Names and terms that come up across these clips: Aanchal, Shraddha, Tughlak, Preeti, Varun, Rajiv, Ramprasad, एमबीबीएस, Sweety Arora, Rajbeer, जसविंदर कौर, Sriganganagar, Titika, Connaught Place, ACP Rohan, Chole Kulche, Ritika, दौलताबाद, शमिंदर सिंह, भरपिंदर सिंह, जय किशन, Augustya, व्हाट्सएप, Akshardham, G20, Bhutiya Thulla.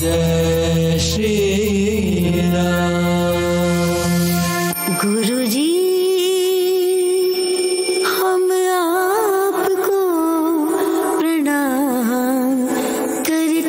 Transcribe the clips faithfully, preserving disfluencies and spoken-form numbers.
जय श्री राम। गुरु जी हम आपको प्रणाम करते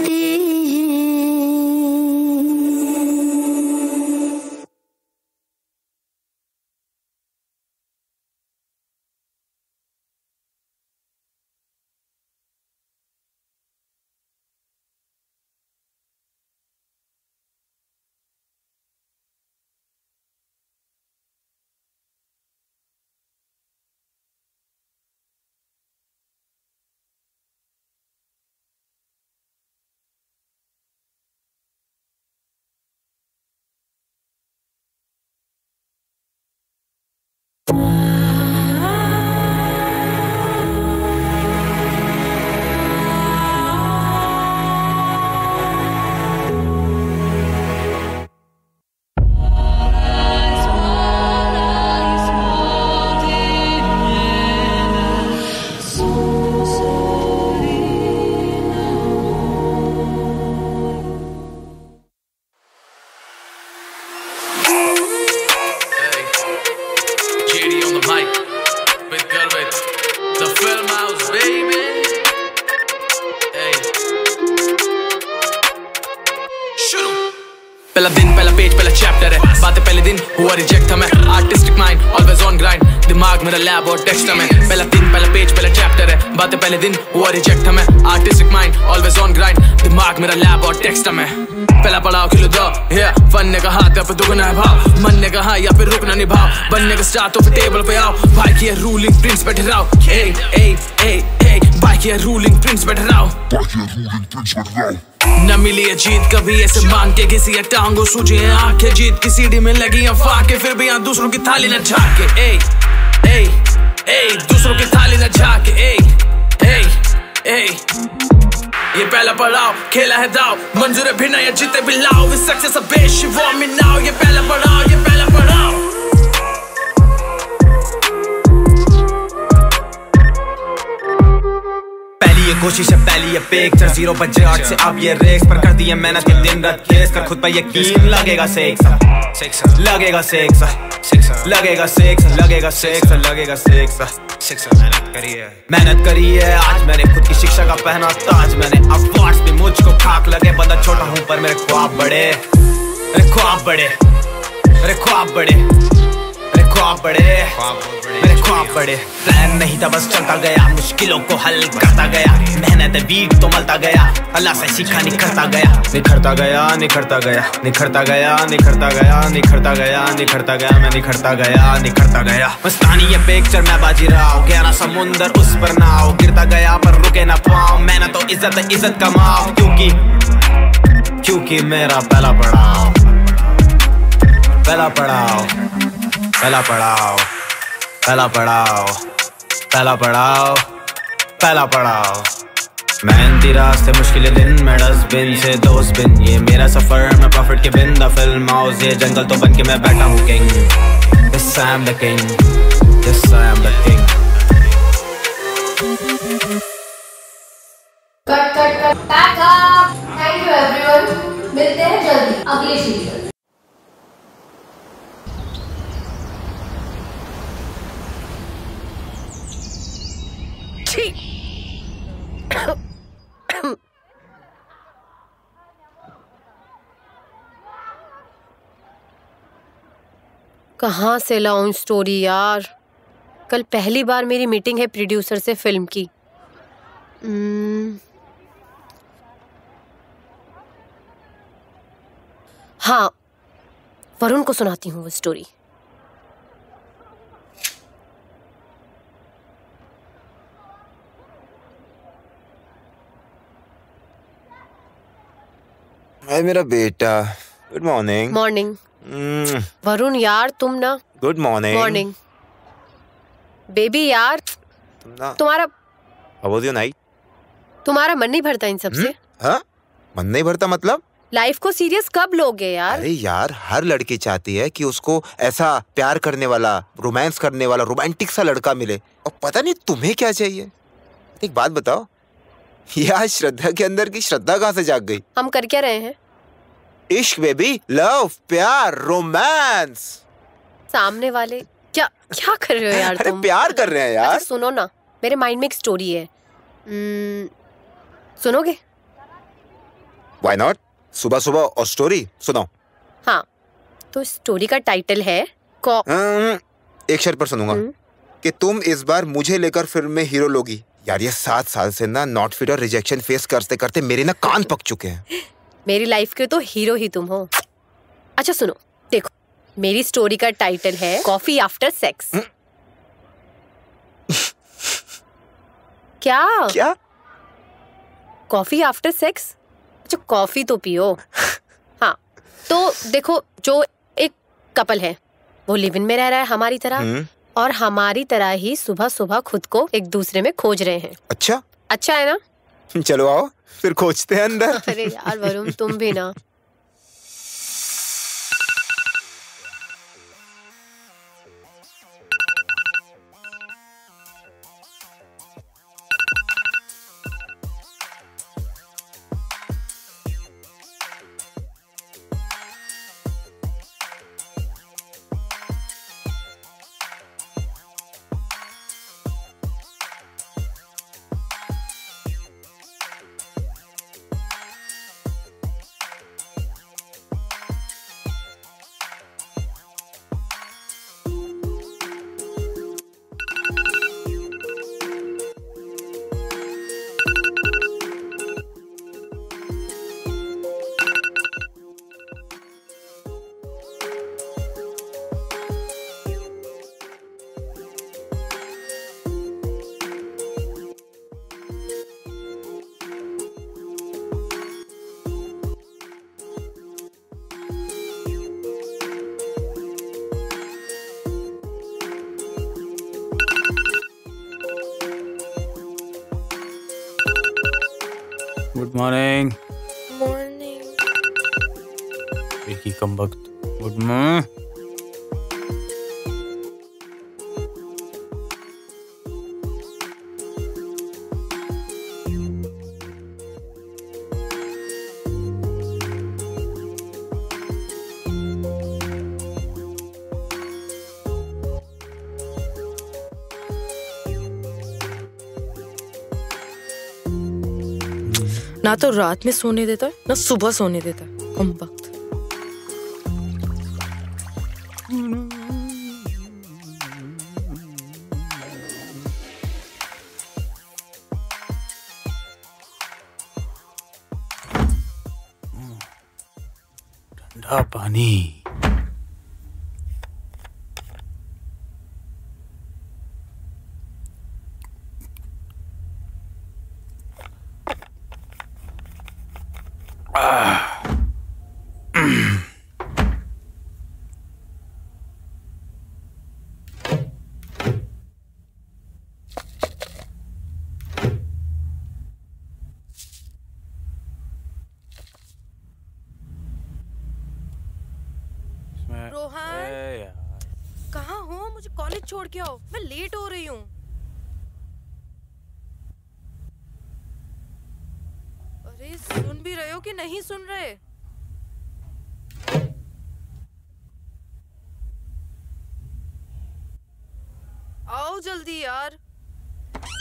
हैं। पहला दिन पहला पेज पहला चैप्टर है, बातें पहले दिन हुआ रिजेक्ट हमें। Artistic mind always on grind, दिमाग मेरा लैब और टेक्स्ट हमें। पहला पड़ाव खिलो दो yeah. फन ने कहा तो फिर दुगना है भाव, मन ने कहा या फिर रुकना निभाओ, बनने का स्टार तो फिर टेबल पे आओ। भाई की रूलिंग प्रिंस पे ठहराओ, ए ए ए ए भाई की रूलिंग प्रिंस पे ठहराओ, भाई की रूलिंग प्रिंस पे ठहराओ। न मिली है जीत कभी ऐसे मांग के किसी, या टांगों सूझे हैं आंखें, जीत की सीढ़ी में लगी है फाके, फिर भी यहाँ दूसरों की थाली न झाके। ए ए ए दूसरों की थाली न झाके। ए ए ए ये पहला पड़ाव खेला है दाव, मंजूर भी ना या जीते भी लाओ, इस सक्सेस अब बेश वो में नाओ। ये पहला पड़ाव, ये पहला पड़ाव। कोशिश है पहली अपेक्षा, जीरो बजे आठ से आप ये रेस पर करती है मेहनत दिन रात, केस कर खुद पर यकीन। लगेगा सेक्स सेक्स लगेगा सेक्स सेक्स लगेगा सेक्स लगेगा सेक्स लगेगा सेक्स। मेहनत करी है, मेहनत करी है, आज मैंने खुद की शिक्षा का पहना ताज, मैंने अवार्ड्स भी मुझको खाक लगे। बंदा छोटा हूँ पर मेरे ख्वाब बड़े, अरे ख्वाब बड़े, अरे ख्वाब बड़े, ख्वाब बड़े, मेरे ख्वाब बड़े। प्लान नहीं था बस चलता गया, मुश्किलों को हल करता गया, मेहनत वीर तो मलता गया, अल्लाह से सीखा निखरता गया, निखरता गया निखरता गया निखरता गया निखरता गया निखरता गया निखरता गया मैं निखरता गया निखरता गया। मस्तानी ये पिक्चर मैं बाजी रहा हूँ, गहरा समुंदर उस पर नाव, गिरता गया पर रुके ना पाओ, मेहनत तो इज्जत इज्जत कमाओ, क्योंकि क्योंकि मेरा पहला पड़ाव, पहला पड़ाव, पहला पड़ाव, पहला पड़ाव, पहला पड़ाव, पहला पड़ाव। मेहनती रास्ते मुश्किल दिन में दस बिन से दोस्त बिन, ये मेरा सफर मैं प्रॉफिट के बिन, द फिल्म हाउस ये जंगल तो बन के मैं बैठा हूँ king. Yes I am the king, yes I am the king। Cut cut cut pack up. Thank you everyone, मिलते हैं जल्दी अगले सीजन। कहाँ से लाऊं इन स्टोरी यार। कल पहली बार मेरी मीटिंग है प्रोड्यूसर से फिल्म की। हाँ वरुण को सुनाती हूँ वो स्टोरी। हाय मेरा बेटा, good morning. Morning Mm. Varun यार तुम ना। Good morning. मॉर्निंग बेबी यार तुम ना, तुम्हारा अबोधियो नहीं, तुम्हारा मन नहीं भरता इन सब से। हाँ मन नहीं भरता मतलब? लाइफ को सीरियस कब लोगे यार? अरे यार हर लड़की चाहती है कि उसको ऐसा प्यार करने वाला, रोमांस करने वाला, रोमांटिक सा लड़का मिले, और पता नहीं तुम्हें क्या चाहिए। एक बात बताओ यार, श्रद्धा के अंदर की श्रद्धा कहाँ से जाग गई? हम कर क्या रहे हैं? इश्क बेबी, लव, प्यार, रोमांस। सामने वाले क्या क्या कर रहे हो यार तुम? अरे प्यार कर रहे हैं यार। सुनो ना, मेरे माइंड में एक स्टोरी है, सुनोगे? Why not? सुबह सुबह और स्टोरी सुनाओ। हाँ, तो स्टोरी का टाइटल है कौ... एक शर्त पर सुनूंगा कि तुम इस बार मुझे लेकर फिल्म में हीरो लोगी। यार ये सात साल से ना नॉट फिट और रिजेक्शन फेस करते करते मेरे ना कान पक चुके हैं। मेरी लाइफ के तो हीरो ही तुम हो। अच्छा सुनो, देखो मेरी स्टोरी का टाइटल है कॉफी आफ्टर सेक्स। क्या क्या कॉफी आफ्टर सेक्स? अच्छा कॉफी तो पियो। हाँ तो देखो, जो एक कपल है वो लिव इन में रह रहा है हमारी तरह, और हमारी तरह ही सुबह सुबह खुद को एक दूसरे में खोज रहे हैं। अच्छा अच्छा है ना, चलो आओ फिर खोजते हैं अंदर। अरे यार वरुण तुम भी ना। मॉर्निंग मॉर्निंग बेकी कम वक्त। Good morning. ना तो रात में सोने देता है ना सुबह सोने देता है, कम वक्त। ठंडा पानी।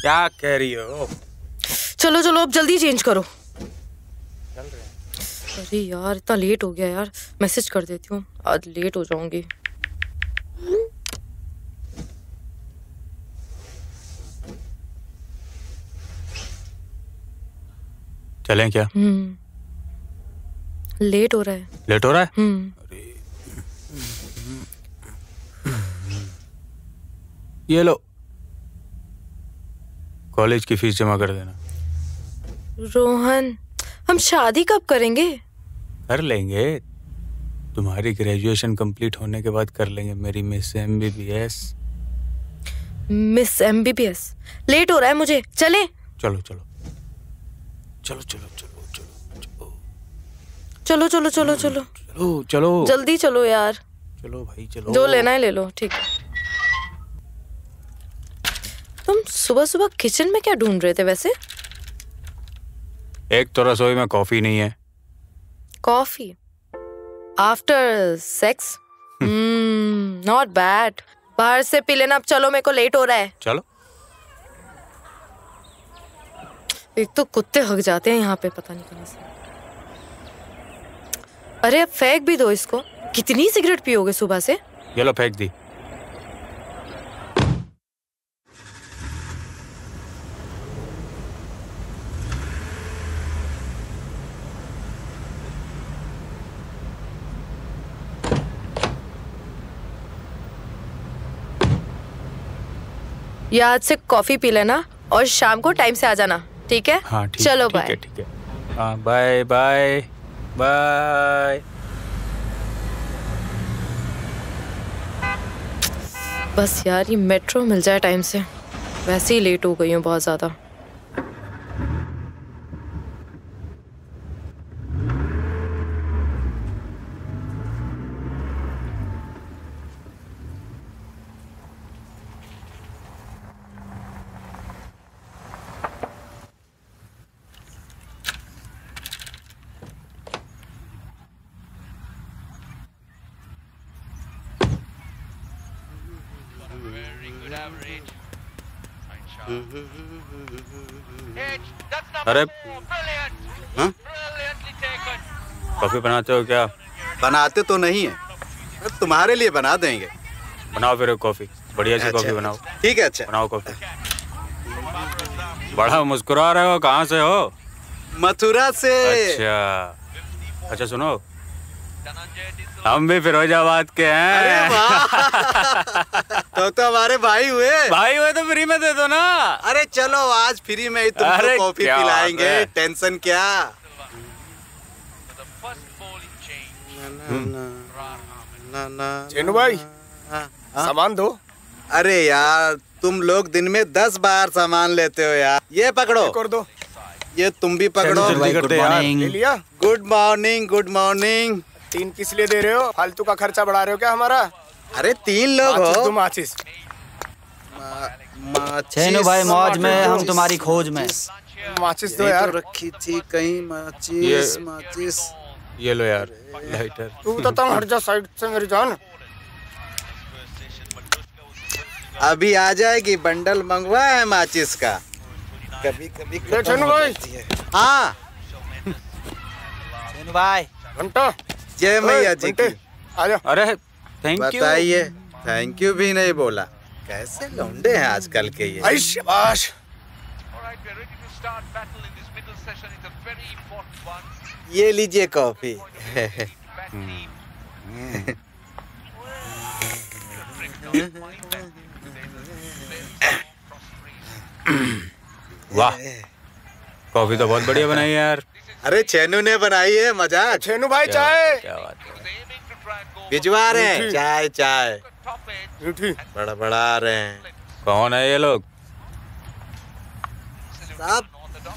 क्या कह रही हो? चलो चलो अब जल्दी चेंज करो। चल रहे हैं। अरे यार इतना लेट हो गया यार, मैसेज कर देती हूँ, आज लेट हो जाऊंगी। चलें क्या? हम्म लेट हो रहा है। लेट हो रहा है? हम्म ये लो कॉलेज की फीस जमा कर देना। रोहन हम शादी कब करेंगे? कर लेंगे, तुम्हारी ग्रेजुएशन कंप्लीट होने के बाद कर लेंगे। मेरी miss एमबीबीएस। Miss एमबीबीएस? Late हो रहा है मुझे, चले। चलो चलो चलो चलो चलो चलो चलो चलो चलो चलो चलो चलो जल्दी चलो यार। चलो भाई चलो, जो लेना है ले लो। ठीक है, तुम सुबह सुबह किचन में क्या ढूंढ रहे थे वैसे? एक तो रसोई में कॉफी नहीं है। Coffee? After sex not bad. बाहर से पी लेना। अब चलो, मेरे को लेट हो रहा है। चलो। एक तो कुत्ते हक जाते हैं यहाँ पे, पता नहीं कहाँ से। अरे अब फेंक भी दो इसको। कितनी सिगरेट पियोगे सुबह से? ये लो फेंक दी। याद से कॉफी पी लेना और शाम को टाइम से आ जाना, ठीक है? हाँ, ठीक, चलो बाय। ठीक है, बाय बाय बाय। बस यार, ये मेट्रो मिल जाए टाइम से। वैसे ही लेट हो गई हूँ बहुत ज्यादा। अरे कॉफी बनाते हो क्या? बनाते तो नहीं है, तुम्हारे लिए बना देंगे। बनाओ फिर कॉफी, बढ़िया सी कॉफी बनाओ। ठीक है, अच्छा बनाओ कॉफी। बड़ा मुस्कुरा रहे हो, कहाँ से हो? मथुरा से। अच्छा अच्छा सुनो, हम भी फिरोजाबाद के हैं। तो तो हमारे भाई हुए। भाई हुए तो फ्री में दे दो ना। अरे चलो, आज फ्री में ही तुमको कॉफी पिलाएंगे। टेंशन क्या? चेनू भाई, सामान दो। अरे यार, तुम लोग दिन में दस बार सामान लेते हो यार। ये पकड़ो, कर दो। ये तुम भी पकड़ो। Good morning. Good morning. तीन किस लिए दे रहे हो? फालतू का खर्चा बढ़ा रहे हो क्या हमारा? अरे तीन लोग हो तुम। माचिस चेनू भाई, मौज में, हम तुम्हारी खोज में। माचिस दो यार। रखी थी कहीं। माचिस माचिस ये लो यार। लाइटर। तू तो हट जा साइड से मेरी जान। अभी आ जाएगी, बंडल मंगवा है माचिस का। कभी कभी चेनू भाई। हाँ चेनू भाई। घंटा जय मैया जी की। अरे थैंक यू। बताइए, थैंक यू भी नहीं बोला। कैसे लौंडे हैं आजकल के ये। ये लीजिए कॉफी। वाह, कॉफी तो बहुत बढ़िया बनाई यार। अरे चेनू ने बनाई है। मजा। चेनू भाई चाय भिजवा रहे हैं। चाय चाय बड़ा बड़ा रहे हैं। कौन है ये लोग? साहब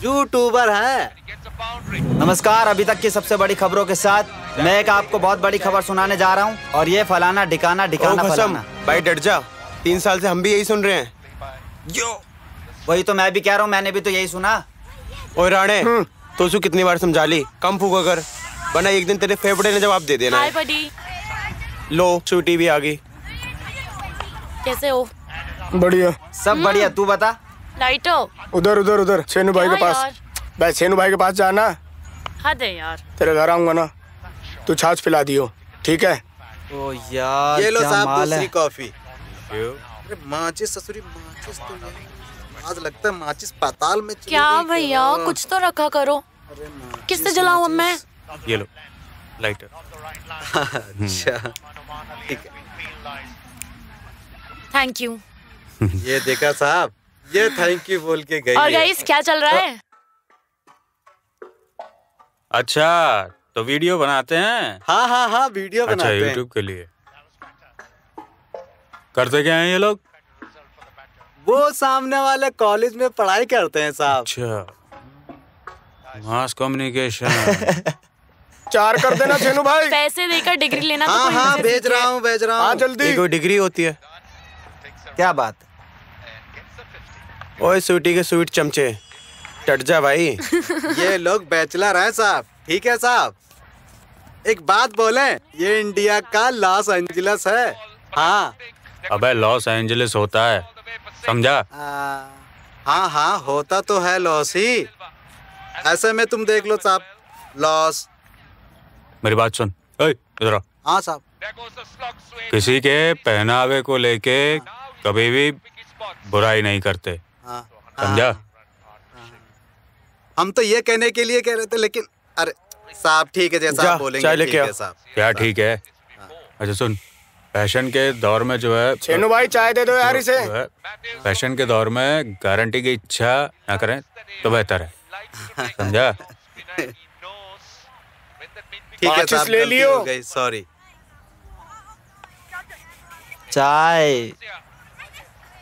यूट्यूबर है। नमस्कार, अभी तक की सबसे बड़ी खबरों के साथ मैं एक आपको बहुत बड़ी खबर सुनाने जा रहा हूँ। और ये फलाना ढिकाना ढिकाना फलाना। भाई डट जा, तीन साल से हम भी यही सुन रहे हैं। यो वही तो मैं भी कह रहा हूँ, मैंने भी तो यही सुना। ओ राणे, तो उसको कितनी बार समझा ली, कम फूका कर बना। एक दिन तेरे फेफड़े ने जवाब दे देना है। लो छुट्टी भी आ गई। कैसे हो? बढ़िया, सब बढ़िया। तू बता। लाइटो उधर उधर उधर चेनू भाई के पास। भाई चेनू भाई के पास जाना। हाँ दे यार, तेरे घर आऊंगा ना, तू छाछ पिला दियो, ठीक है? ओ यार, ये लो साहब दूसरी कॉफी। अरे माचिस ससुरी, माचिस तो नहीं। आज लगता है माचिस पाताल में। क्या भैया, कुछ तो रखा करो। किससे जलाऊं मैं? ये लो लाइटर। अच्छा ठीक है, थैंक यू। ये देखा साहब, ये थैंक यू बोल के गई। और गाइस, क्या चल रहा है? अच्छा, तो वीडियो बनाते हैं। हाँ हाँ हाँ, वीडियो अच्छा, बनाते हैं यूट्यूब के लिए। करते क्या हैं ये लोग? वो सामने वाले कॉलेज में पढ़ाई करते हैं साहब। अच्छा, मास कम्युनिकेशन। चार कर देना चेनू भाई। पैसे देकर डिग्री लेना। हाँ हाँ, भेज रहा हूँ भेज रहा हूँ जल्दी। कोई डिग्री होती है क्या बात? ओए सूटी के स्वीट चमचे, टट जा भाई। ये लोग बैचलर हैं साहब, ठीक है साहब? एक बात बोले, ये इंडिया का लॉस एंजलिस है। हाँ अबे लॉस एंजलिस होता है, समझा? हाँ हाँ होता तो है लॉस ही। ऐसे में तुम देख लो साहब, लॉस। मेरी बात सुन। इधर आ। हाँ साहब। किसी के पहनावे को लेके कभी भी बुराई नहीं करते, समझा? हम तो ये कहने के लिए कह रहे थे, लेकिन अरे साहब ठीक है जैसा बोलेंगे, ठीक है साहब। क्या ठीक है? अच्छा सुन, फैशन के दौर में जो है, छेनू भाई चाय दे दो यार इसे। फैशन के दौर में गारंटी की इच्छा ना करें तो बेहतर है, समझा? ठीक है साहब, ले लियो, सॉरी। चाय,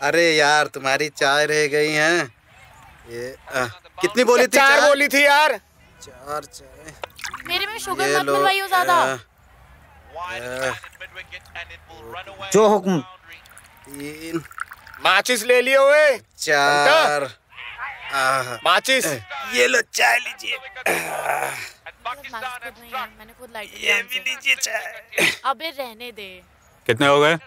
अरे यार तुम्हारी चाय रह गई है। ये आ, कितनी बोली थी? चार बोली थी यार। चार चाय। मेरे में शुगर मत मिलाइयो ज़्यादा। जो हुक्म। तीन। माचिस ले लियो वे। चार। माचिस। ये लो चाय लीजिए। मैंने खुद लाइट ली। ये भी लीजिए चाय। अबे रहने दे। कितने हो गए?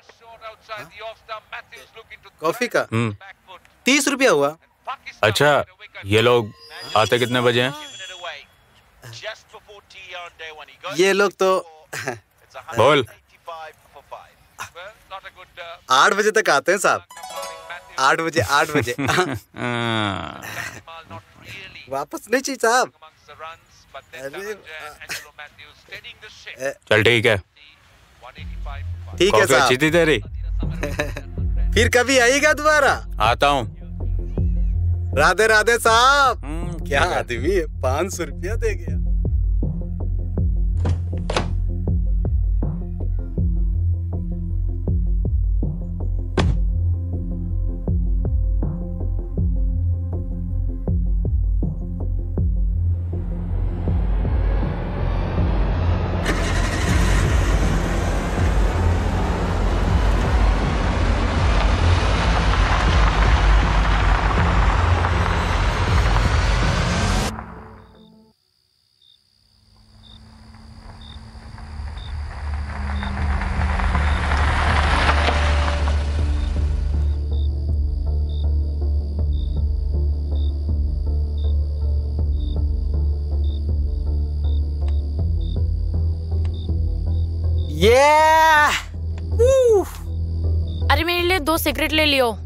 कॉफी का तीस रुपया हुआ। अच्छा ये लोग आते कितने बजे हैं? ये लोग तो बोल आठ बजे तक आते हैं साहब। आठ बजे आठ बजे वापस नहीं चाहिए साहब। चल ठीक है, ठीक है साहब। अच्छी थी तेरी। फिर कभी आएगा दोबारा? आता हूँ। राधे राधे साहब। क्या आदमी है, पाँच सौ रुपया दे गया। Yeah! अरे मेरे लिए दो सिगरेट ले लियो।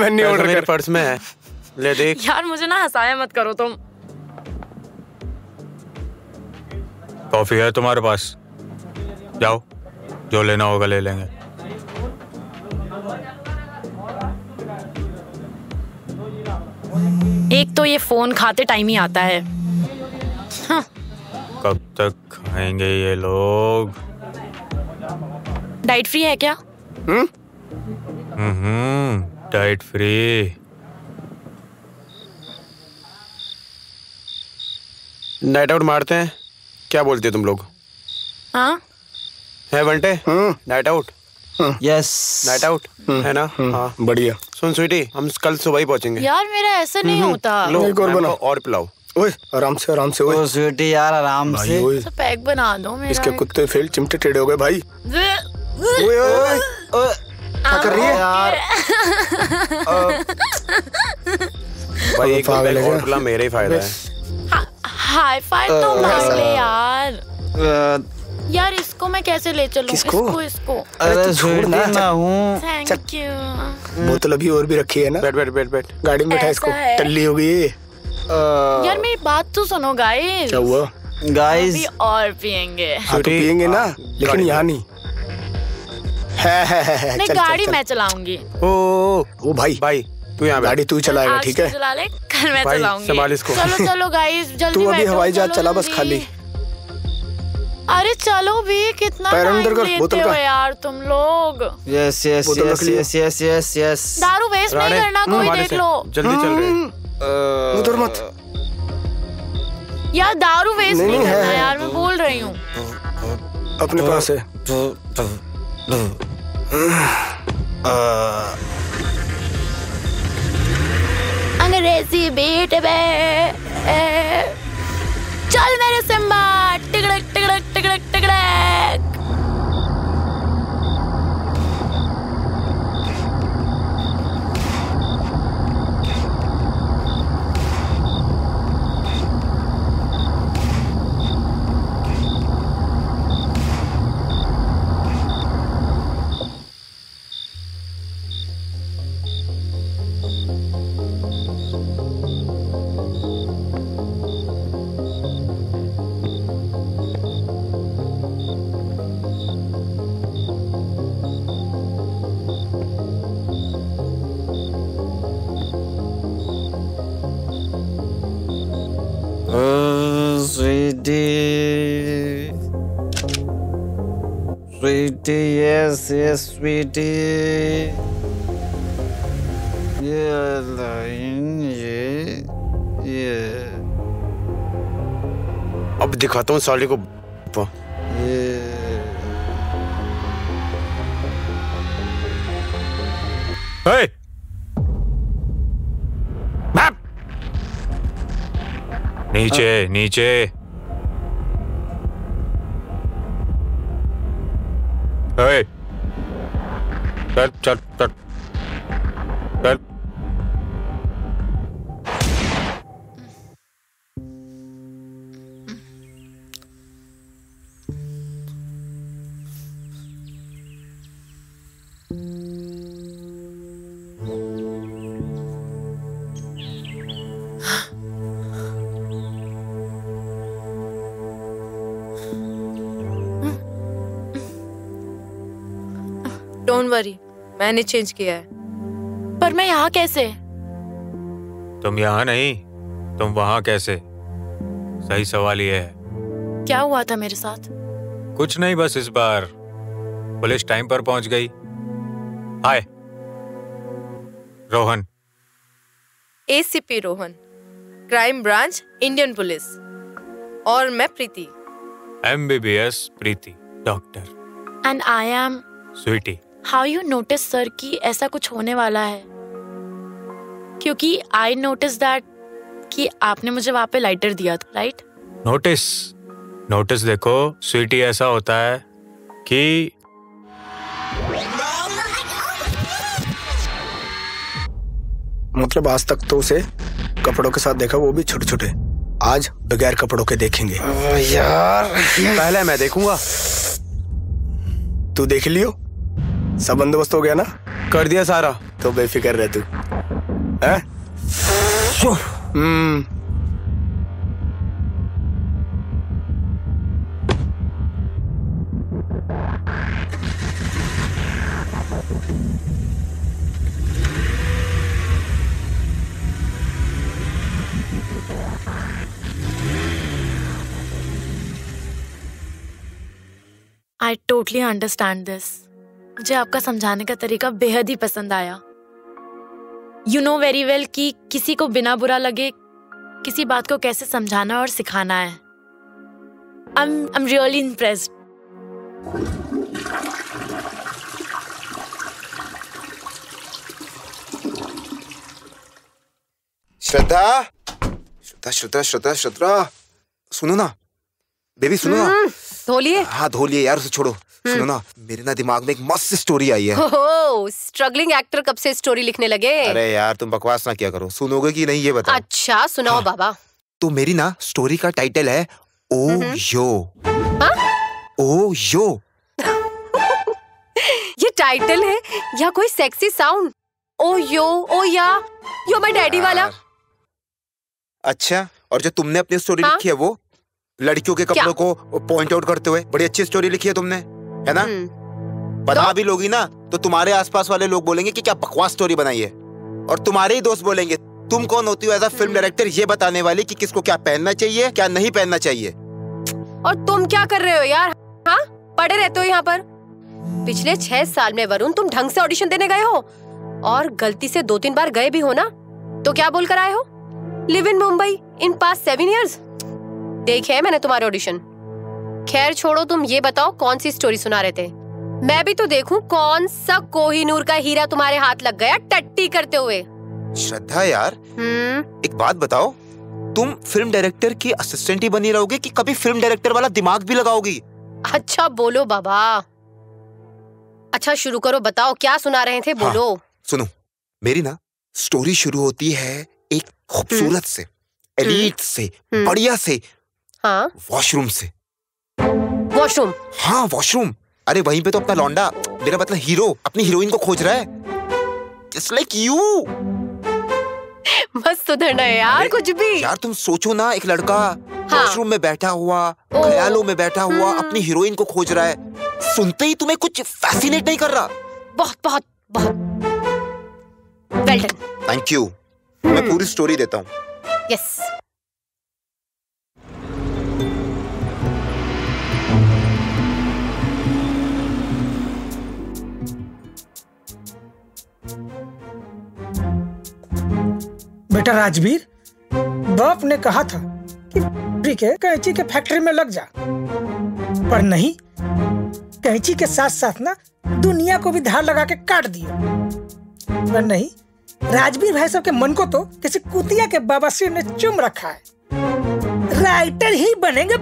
मैंने ऑर्डर कर, पर्स में है, ले देख। यार मुझे ना हंसाया मत करो तुम। कॉफी है तुम्हारे पास, जाओ जो लेना होगा ले लेंगे। एक तो ये फोन खाते टाइम ही आता है। हाँ। कब तक खाएंगे ये लोग? डाइट फ्री है क्या? Hmm hmm diet free. Night out मारते हैं, क्या बोलते हो तुम लोग? हाँ है बंटे, night out. Yes night out है ना? हाँ बढ़िया। सुन स्वीटी, हम कल सुबह ही पहुंचेंगे। यार मेरा ऐसा नहीं होता। एक और बनाओ, और पिलाओ। ओए आराम से आराम से। ओए स्वीटी यार आराम से, सब पैक बना दो। मेरा इसके कुत्ते फेल चिमटे टेढ़े हो गए भाई। ओए ओए ओए क्या कर रही है यार? भाई एक पागल है, बोला मेरा ही फायदा है। हाई फाइव तो मार ले यार। यार इसको मैं कैसे ले चलूं? किसको? इसको, इसको। अरे छोड़ देना हूँ। Thank you. बोतल अभी और भी रखी है ना? बैठ बैठ बैठ बैठ। गाड़ी में बैठा इसको। टल्ली हो गई ये। यार मेरी बात तो सुनो गाइस। क्या हुआ? गाइस और पियेंगे। हाँ तो पियेंगे ना, लेकिन यहाँ नहीं। नहीं गाड़ी मैं चलाऊंगी। ओ ओ भाई भाई तू यहाँ गाड़ी तू चलाएगा ठीक है? चला ले, कल मैं चलाऊंगी। संभाल इसको। चलो चलो गाइस जल्दी। तू अभी हवाई जहाज चला बस खाली। अरे चलो भी कितना लेते हो यार तुम लोग। Yes yes yes yes yes yes yes. दारू वेस्ट नहीं करना कोई, देख लो। जल्दी चल रहे। उधर मत। यार दारू वेस्ट नहीं करना यार, मैं बोल रही हूँ। अपने पास है। अंग्रेजी बीट बे चल मेरे सिम्बा, टिकड़क टिकड़क टिकड़क टिकड़क। Yes, yes, sweetie. Yeah, line, yeah, yeah. अब दिखाता हूँ साले को। Hey! Map! नीचे, नीचे। Hey! चल चल चल चल। Don't worry. मैंने चेंज किया है। पर मैं यहाँ कैसे? तुम यहाँ नहीं, तुम वहाँ कैसे? सही सवाल ये है। क्या हुआ था मेरे साथ? कुछ नहीं, बस इस बार पुलिस टाइम पर पहुंच गई। Hi Rohan. ACP Rohan, crime branch, Indian police. और मैं Preeti, एमबीबीएस Preeti, doctor. And I am sweetie. How you notice sir कि ऐसा कुछ होने वाला है? क्योंकि I noticed that कि आपने मुझे वहाँ पे लाइटर दिया था, right? Notice, notice देखो, sweetie ऐसा होता है कि मतलब आज तक तो उसे कपड़ों के साथ देखा, वो भी छोटे-छोटे। आज बगैर कपड़ों के देखेंगे। यार पहले मैं देखूँगा। तू देख लियो? सब बंदोबस्त हो गया ना? कर दिया सारा? तो बेफिक्र रह तू। हैं? हम्म। I totally understand this. मुझे आपका समझाने का तरीका बेहद ही पसंद आया। यू नो वेरी वेल कि किसी को बिना बुरा लगे किसी बात को कैसे समझाना और सिखाना है। I am I am really impressed. Shraddha Shraddha Shraddha Shraddha Shraddha सुनो ना बेबी, सुनो ना। धो लिए? हाँ धो लिए यार, उसे छोड़ो। सुनो ना, मेरे ना दिमाग में एक मस्त स्टोरी आई है। हो, स्ट्रगलिंग एक्टर कब से स्टोरी लिखने लगे? अरे यार तुम बकवास ना किया करो। सुनोगे कि नहीं ये बताओ। अच्छा सुनाओ। हाँ, बाबा। तो मेरी ना स्टोरी का टाइटल है ओ यो। हाँ? ओ यो। ये टाइटल है या कोई सेक्सी साउंड? ओ यो, ओ या, यो माय डैडी वाला। अच्छा, और जो तुमने अपनी स्टोरी हाँ? लिखी है वो लड़कियों के कपड़ों को पॉइंट आउट करते हुए बड़ी अच्छी स्टोरी लिखी है तुमने, है ना? बना तो? भी लोगी ना तो तुम्हारे आसपास वाले लोग बोलेंगे कि क्या बकवास स्टोरी बनाई है, और तुम्हारे ही दोस्त बोलेंगे तुम कौन होती हो एज अ फिल्म डायरेक्टर ये बताने वाली कि किसको क्या पहनना चाहिए क्या नहीं पहनना चाहिए। और तुम क्या कर रहे हो यार? हाँ, पड़े रहते हो यहाँ पर। पिछले छह साल में वरुण तुम ढंग से ऑडिशन देने गए हो और गलती से दो तीन बार गए भी हो ना, तो क्या बोलकर आए हो live in Mumbai in past seven years. देखे है मैंने तुम्हारे ऑडिशन। खैर छोड़ो, तुम ये बताओ कौन सी स्टोरी सुना रहे थे? मैं भी तो देखूं कौन सा कोहिनूर का हीरा तुम्हारे हाथ लग गया टट्टी करते हुए। श्रद्धा यार एक बात बताओ, तुम फिल्म डायरेक्टर की असिस्टेंट ही बनी रहोगी कि कभी फिल्म डायरेक्टर वाला दिमाग भी लगाओगी? अच्छा बोलो बाबा। अच्छा शुरू करो, बताओ क्या सुना रहे थे बोलो। हाँ, सुनो मेरी ना स्टोरी शुरू होती है एक खूबसूरत से एलीट से बढ़िया से हाँ? वॉशरूम से। वॉशरूम? हाँ वॉशरूम। अरे वहीं पे तो अपना लौंडा मेरा मतलब हीरो अपनी हीरोइन को खोज रहा है। Just like you. बस सुधरना है यार कुछ भी। यार तुम सोचो ना, एक लड़का वॉशरूम में बैठा हुआ ख्यालों में बैठा हुआ अपनी हीरोइन को खोज रहा है, सुनते ही तुम्हें कुछ फैसिनेट नहीं कर रहा? बहुत बहुत बहुत वेल डन। Thank you. मैं पूरी स्टोरी देता हूँ। यस बेटा राजबीर, बाप ने कहा था कि ठीक है कैंची के फैक्ट्री में लग जा, पर नहीं, कैंची के साथ साथ ना दुनिया को भी धार लगा के काट दियो। पर नहीं, राजबीर भाई साहब के मन को तो किसी कुतिया के बाबाश्री ने चुम रखा है। राइटर ही बनेंगे।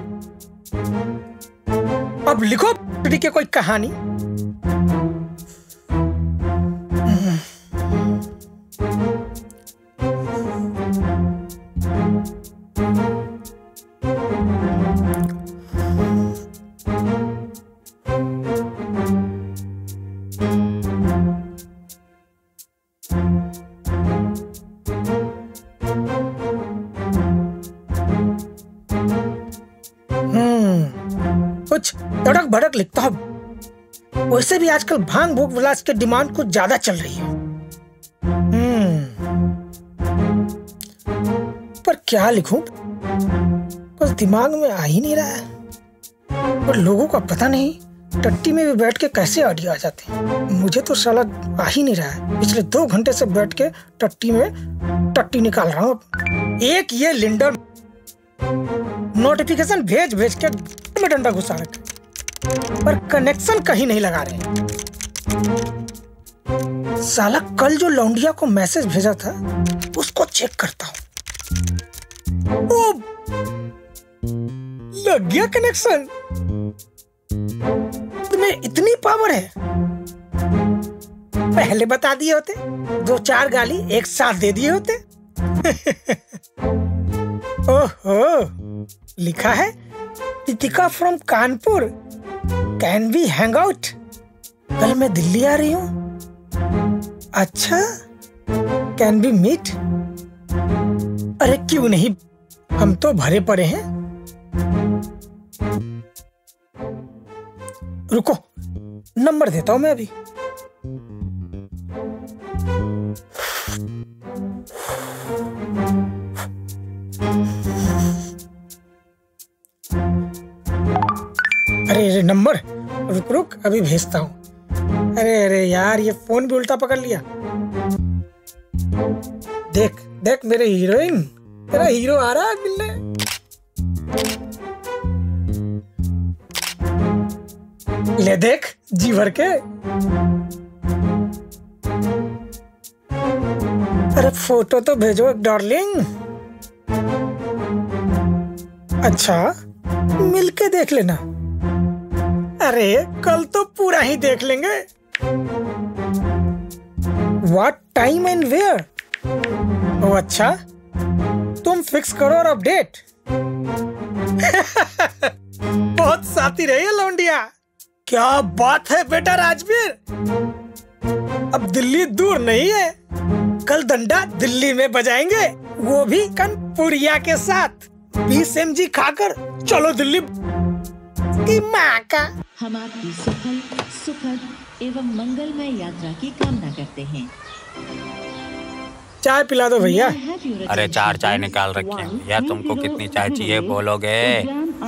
अब लिखो ठीक है कोई कहानी। तड़क भड़क लिखता हूँ। वैसे भी आजकल भांग भूख विलास की डिमांड कुछ ज्यादा चल रही है। पर क्या लिखूं? कुछ दिमाग में आ ही नहीं रहा है। पर लोगों का पता नहीं टट्टी में भी बैठ के कैसे आइडिया आ जाते हैं। मुझे तो साला आ ही नहीं रहा है। पिछले दो घंटे से बैठ के टट्टी में टट्टी निकाल रहा हूँ। एक ये लिंडर नोटिफिकेशन भेज भेज के में डंडा घुसा रखा, पर कनेक्शन कहीं नहीं लगा रहे। साला कल जो लौंडिया को मैसेज भेजा था उसको चेक करता हूँ। ओ लग गया कनेक्शन। तुम्हें इतनी पावर है? पहले बता दिए होते दो चार गाली एक साथ दे दिए होते। ओहो लिखा है Titika from Kanpur can be hang out. कल मैं दिल्ली आ रही हूँ। अच्छा कैन बी मीट। अरे क्यों नहीं, हम तो भरे पड़े हैं। रुको नंबर देता हूँ मैं अभी। अरे नंबर रुक रुक अभी भेजता हूँ। अरे अरे यार ये फोन भी उल्टा पकड़ लिया। देख देख मेरे हीरोइन, तेरा हीरो आ रहा है मिलने। ले देख जी भर के। अरे फोटो तो भेजो डार्लिंग। अच्छा मिलके देख लेना। अरे कल तो पूरा ही देख लेंगे। What time and where? Oh अच्छा तुम फिक्स करो और अपडेट। बहुत साथी रही है लौंडिया। क्या बात है बेटा राजबीर, अब दिल्ली दूर नहीं है, कल डंडा दिल्ली में बजाएंगे, वो भी कनपुरिया के साथ। बीस एम जी खाकर चलो दिल्ली की माँ का। हम आपकी सफल सुखद एवं मंगलमय यात्रा की कामना करते हैं। चाय पिला दो भैया। अरे चार चाय निकाल रखी है भैया, तुमको कितनी चाय चाहिए बोलोगे?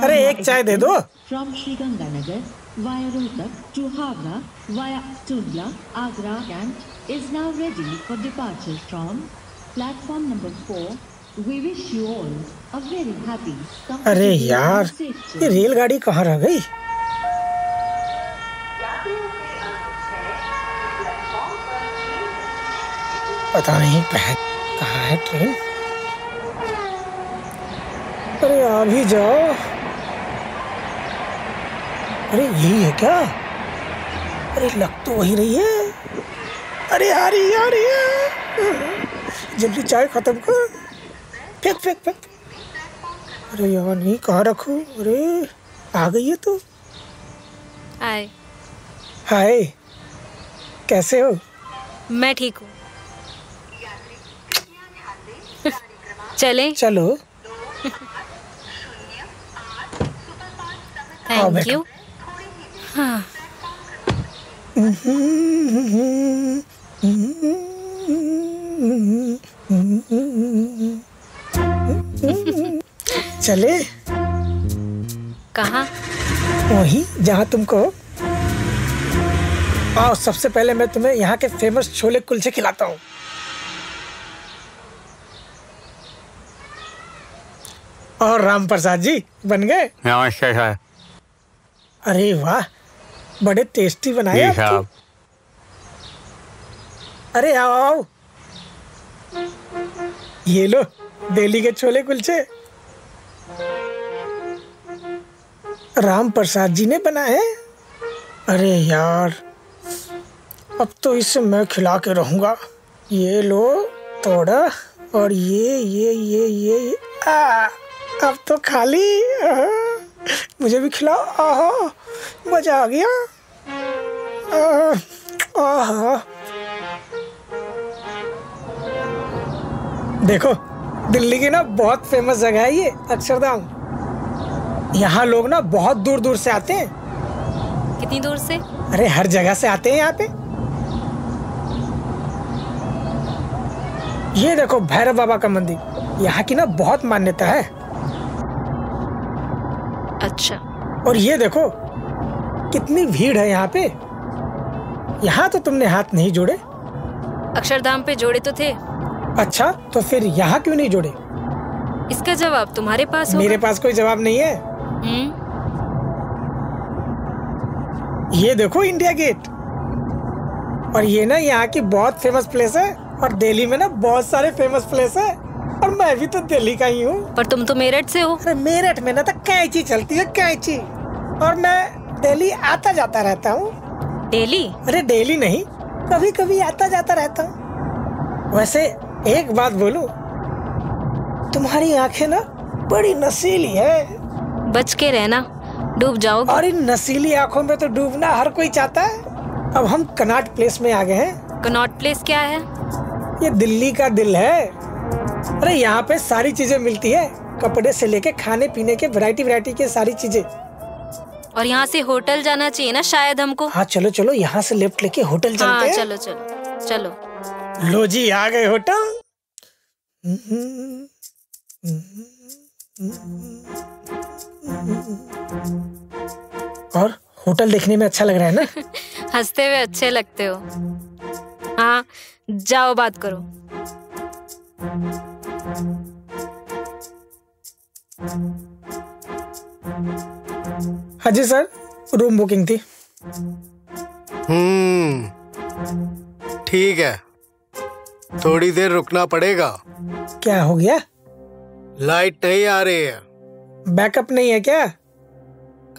अरे एक चाय दे दो। From Sriganganagar via Rohtak to Howrah via Tundla Agra cantt is now ready for departure from platform number four. We wish you all a very happy. अरे यार ये रेलगाड़ी कहाँ रह गई? पता नहीं कहाँ है ट्रेन। अरे आ भी जाओ। अरे यही है क्या? अरे लग तो वही रही है। अरे आ रही आ रही है। जल्दी चाय खत्म कर। फेंक फेंक फेंक। अरे यार नहीं कहाँ रखूं। अरे आ गई है तो। हाय हाय, कैसे हो? मैं ठीक हूँ। चले चलो। Thank you. हाँ। चले कहाँ? वहीं जहाँ तुमको। आओ सबसे पहले मैं तुम्हें यहाँ के फेमस छोले कुलचे खिलाता हूँ। और रामप्रसाद जी बन गए? नमस्ते सर। अरे वाह बड़े टेस्टी बनाए आप। अरे आओ आओ, ये लो दिल्ली के छोले कुलचे रामप्रसाद जी ने बनाए। अरे यार अब तो इसे मैं खिला के रहूंगा। ये लो थोड़ा और ये ये ये ये, ये आ अब तो खाली। मुझे भी खिलाओ। आहा मजा आ गया। आहा देखो दिल्ली की ना बहुत फेमस जगह है ये अक्षरधाम। यहाँ लोग ना बहुत दूर दूर से आते हैं। कितनी दूर से? अरे हर जगह से आते हैं यहाँ पे। ये देखो भैरव बाबा का मंदिर, यहाँ की ना बहुत मान्यता है। अच्छा। और ये देखो कितनी भीड़ है यहाँ पे। यहाँ तो तुमने हाथ नहीं जोड़े। अक्षरधाम पे जोड़े तो थे। अच्छा तो फिर यहाँ क्यों नहीं जोड़े? इसका जवाब तुम्हारे पास होगा। मेरे पास कोई जवाब नहीं है। हम्म। ये देखो इंडिया गेट। और ये ना यहाँ की बहुत फेमस प्लेस है। और दिल्ली में ना बहुत सारे फेमस प्लेस है। और मैं भी तो दिल्ली का ही हूँ। पर तुम तो मेरठ से हो। अरे मेरठ में ना तो कैंची चलती है कैंची। और मैं दिल्ली आता जाता रहता हूँ। दिल्ली? अरे दिल्ली नहीं, कभी कभी आता जाता रहता हूँ। वैसे एक बात बोलूं, तुम्हारी आंखें ना बड़ी नशीली है। बच के रहना, डूब जाओगे। और इन नशीली आँखों में तो डूबना हर कोई चाहता है। अब हम कनॉट प्लेस में आ गए हैं। कनॉट प्लेस क्या है? ये दिल्ली का दिल है। अरे यहाँ पे सारी चीजें मिलती है, कपड़े से लेके खाने पीने के वैरायटी वैरायटी के सारी चीजें। और यहाँ से होटल जाना चाहिए ना शायद हमको। हाँ चलो चलो यहाँ से लेफ्ट लेके होटल चलते हाँ, हैं। चलो चलो चलो। लो जी आ गए होटल। और होटल देखने में अच्छा लग रहा है ना? हंसते हुए अच्छे लगते हो। हाँ जाओ बात करो। हाँ जी सर रूम बुकिंग थी। हम्म ठीक है, थोड़ी देर रुकना पड़ेगा। क्या हो गया? लाइट नहीं आ रही है। बैकअप नहीं है क्या?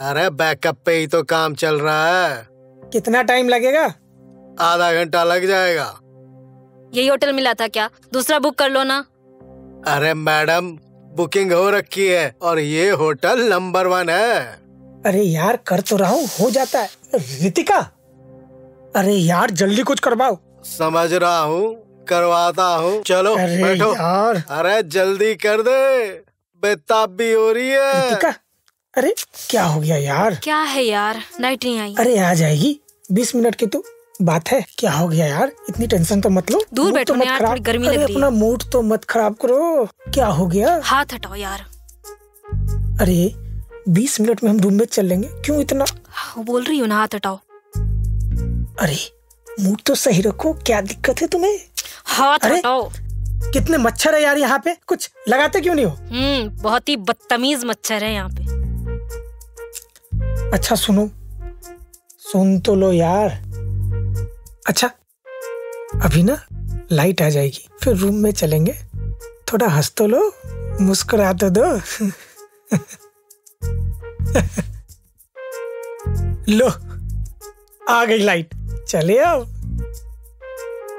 अरे बैकअप पे ही तो काम चल रहा है। कितना टाइम लगेगा? आधा घंटा लग जाएगा। यही होटल मिला था क्या? दूसरा बुक कर लो ना। अरे मैडम बुकिंग हो रखी है और ये होटल नंबर वन है। अरे यार कर तो रहा हूँ, हो जाता है। रितिका, अरे यार जल्दी कुछ करवाओ। समझ रहा हूँ, करवाता हूँ, चलो बैठो। यार अरे जल्दी कर दे, बेताब भी हो रही है। रितिका, अरे क्या हो गया यार? क्या है यार, लाइट नहीं आई? अरे आ जाएगी, बीस मिनट की तो बात है। क्या हो गया यार, इतनी टेंशन तो मत लो। दूर बैठो तो यार, थोड़ी गर्मी लग रही है। अपना मूड तो मत खराब करो, क्या हो गया? हाथ हटाओ यार। अरे बीस मिनट में हम रूम में चल लेंगे, क्यों इतना? बोल रही हूँ ना, हाथ हटाओ। अरे मूड तो सही रखो, क्या दिक्कत है तुम्हें? हाथ हटाओ। कितने मच्छर है यार यहाँ पे, कुछ लगाते क्यों नहीं हो? हम्म, बहुत ही बदतमीज मच्छर है यहाँ पे। अच्छा सुनो, सुन तो लो यार। अच्छा अभी ना लाइट आ जाएगी, फिर रूम में चलेंगे, थोड़ा हंस तो लो, मुस्कुरा तो दो। लो आ गई लाइट, चले आओ।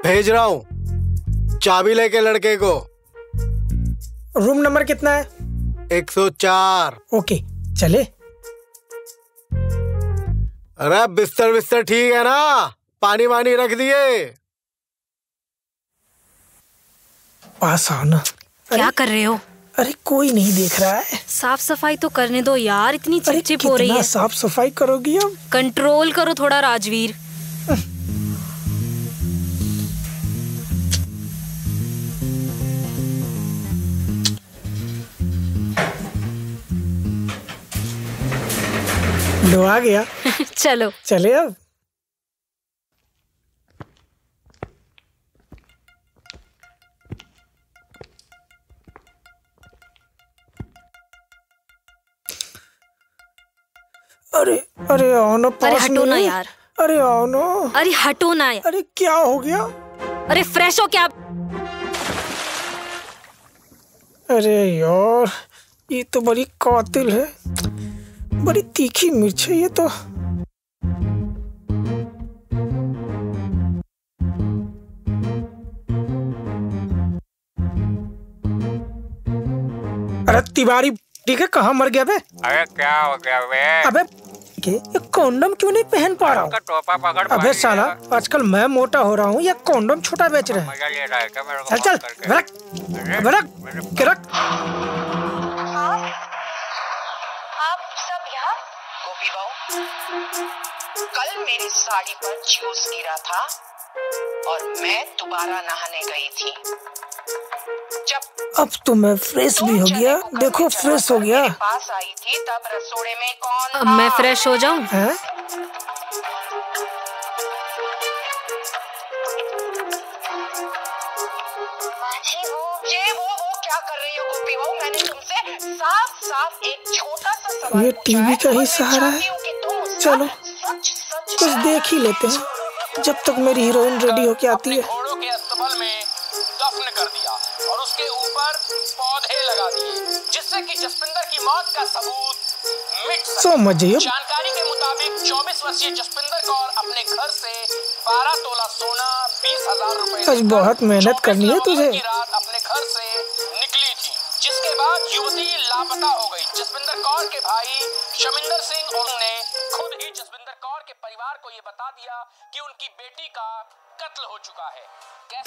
भेज रहा हूँ चाबी लेके लड़के को। रूम नंबर कितना है? एक सौ चार। ओके चले। अरे बिस्तर बिस्तर ठीक है ना, पानी वानी रख दिए? पास आओ ना। क्या कर रहे हो? अरे कोई नहीं देख रहा है। साफ सफाई तो करने दो यार, इतनी चिपचिप हो रही है। साफ सफाई करोगी अब? कंट्रोल करो थोड़ा राजवीर। लो आ गया। चलो चले अब। अरे अरे आओ ना, पास में। हटो ना यार। अरे आओ ना। अरे हटो ना यार। अरे क्या हो गया? अरे फ्रेश हो क्या? अरे यार ये तो बड़ी कातिल है, बड़ी तीखी मिर्च है ये तो। अरे तिवारी ठीक है, कहाँ मर गया बे? अरे क्या हो गया बे? अबे के ये कॉन्डम क्यों नहीं पहन पा रहा हूँ? अबे साला आजकल मैं मोटा हो रहा हूँ, ये कॉन्डम छोटा बेच रहे हैं। चल चल रख रख रख। आप आप सब यहाँ? गोपी बहू, कल मेरी साड़ी पर जूस गिरा था और मैं दोबारा नहाने गई थी। अब तो मैं फ्रेश भी हो गया, देखो फ्रेश हो गया। पास आई थी तब रसोड़े में कौन? अब मैं फ्रेश हो जाऊं? हैं? ये वो वो क्या कर रही हो गोपी बहू? मैंने तुमसे साफ साफ एक छोटा सा सवाल। ये टीवी का ही सहारा है, चलो कुछ देख ही लेते हैं जब तक मेरी हीरोइन रेडी होके आती है। पौधे लगा दिए जिससे कि जसविंदर की मौत का सबूत मिट सके। जानकारी के मुताबिक चौबीस वर्षीय जसविंदर कौर अपने घर से बारह तोला सोना, बीस हजार रूपए, बहुत मेहनत करनी है तुझे, की रात अपने घर से निकली थी, जिसके बाद युवती लापता हो गई। जसविंदर कौर के भाई शमिंदर सिंह उन्होंने खुद ही जसविंदर कौर के परिवार को ये बता दिया कि उनकी बेटी का कत्ल हो चुका है।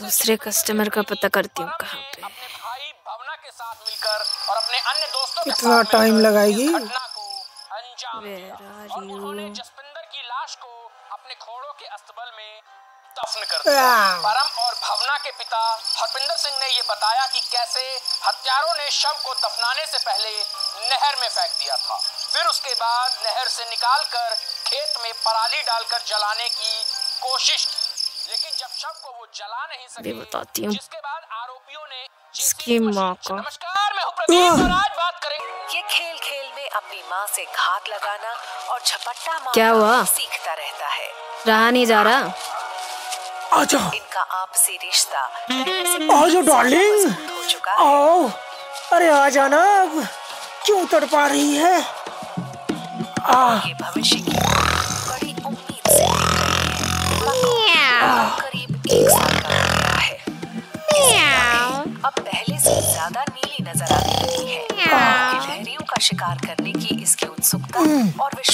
दूसरे कस्टमर का पता करती हूँ कहाँ पे। अपने भाई भवना के साथ मिलकर और अपने अन्य दोस्तों के साथ कितना टाइम लगाएगी? घटना को अंजाम दिया और उन्होंने जसविंदर की लाश को अपने खोड़ों के अस्तबल में दफन कर दिया। परम और भवना के पिता भरपिंदर सिंह ने ये बताया कि कैसे हत्यारों ने शव को दफनाने से पहले नहर में फेंक दिया था, फिर उसके बाद नहर से निकाल कर खेत में पराली डालकर जलाने की कोशिश की, लेकिन जब शव को वो जला नहीं सके, बताती हूँ, जिसके बाद आरोपियों ने इसकी माँ को। नमस्कार, मैं हूँ प्रदीप और आज बात करेंगे। ये खेल खेल में अपनी माँ से घात लगाना और झपट्टा मारना क्या हुआ? सीखता रहता है, रहा नहीं जा रहा। आजा। इनका आपसी रिश्ता आजा डार्लिंग हो चुका है। अरे आ जाना, क्यों तड़पा रही है? भविष्य की बड़ी उम्मीद से करीब एक साल का रहा है। अब पहले से ज्यादा नीली नजर आ रही है। गिलहरियों का शिकार करने की इसकी उत्सुकता और विश्वास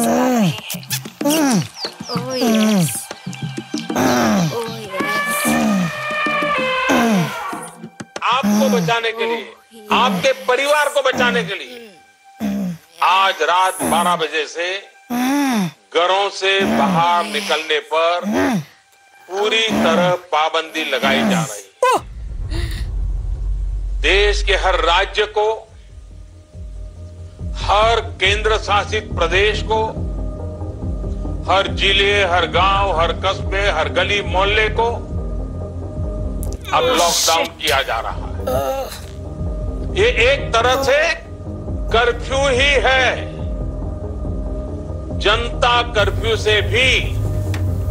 नजर आ रही है। Oh yes, oh yes. आपको बचाने के लिए, आपके परिवार को बचाने के लिए आज रात बारह बजे से घरों से बाहर निकलने पर पूरी तरह पाबंदी लगाई जा रही है। देश के हर राज्य को, हर केंद्र शासित प्रदेश को, हर जिले, हर गांव, हर कस्बे, हर गली मोहल्ले को अब लॉकडाउन किया जा रहा है। ये एक तरह से कर्फ्यू ही है। जनता कर्फ्यू से भी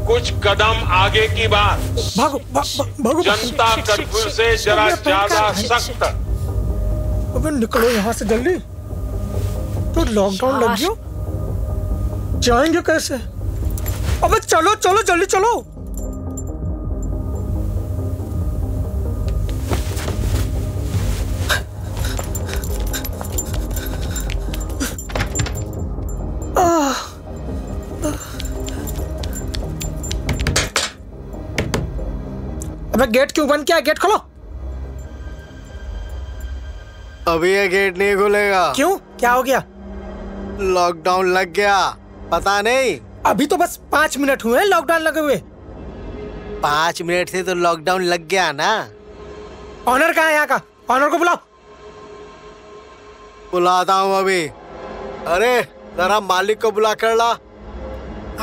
कुछ कदम आगे की बात। भागो, भागो। जनता कर्फ्यू से जरा ज्यादा सख्त। अबे निकलो यहाँ से जल्दी, तो लॉकडाउन लग गया, जाएंगे कैसे? अबे चलो चलो जल्दी चलो। गेट क्यों बंद किया? गेट खोलो। अभी ये गेट नहीं खुलेगा। क्यों? क्या हो गया? लॉकडाउन लग गया। पता नहीं, अभी तो बस पाँच मिनट हुए लॉकडाउन लगे हुए। पाँच मिनट से तो लॉकडाउन लग गया ना। ऑनर कहाँ है यहाँ का? ऑनर को बुलाओ। बुलाता हूँ अभी। अरे जरा मालिक को बुला कर ला।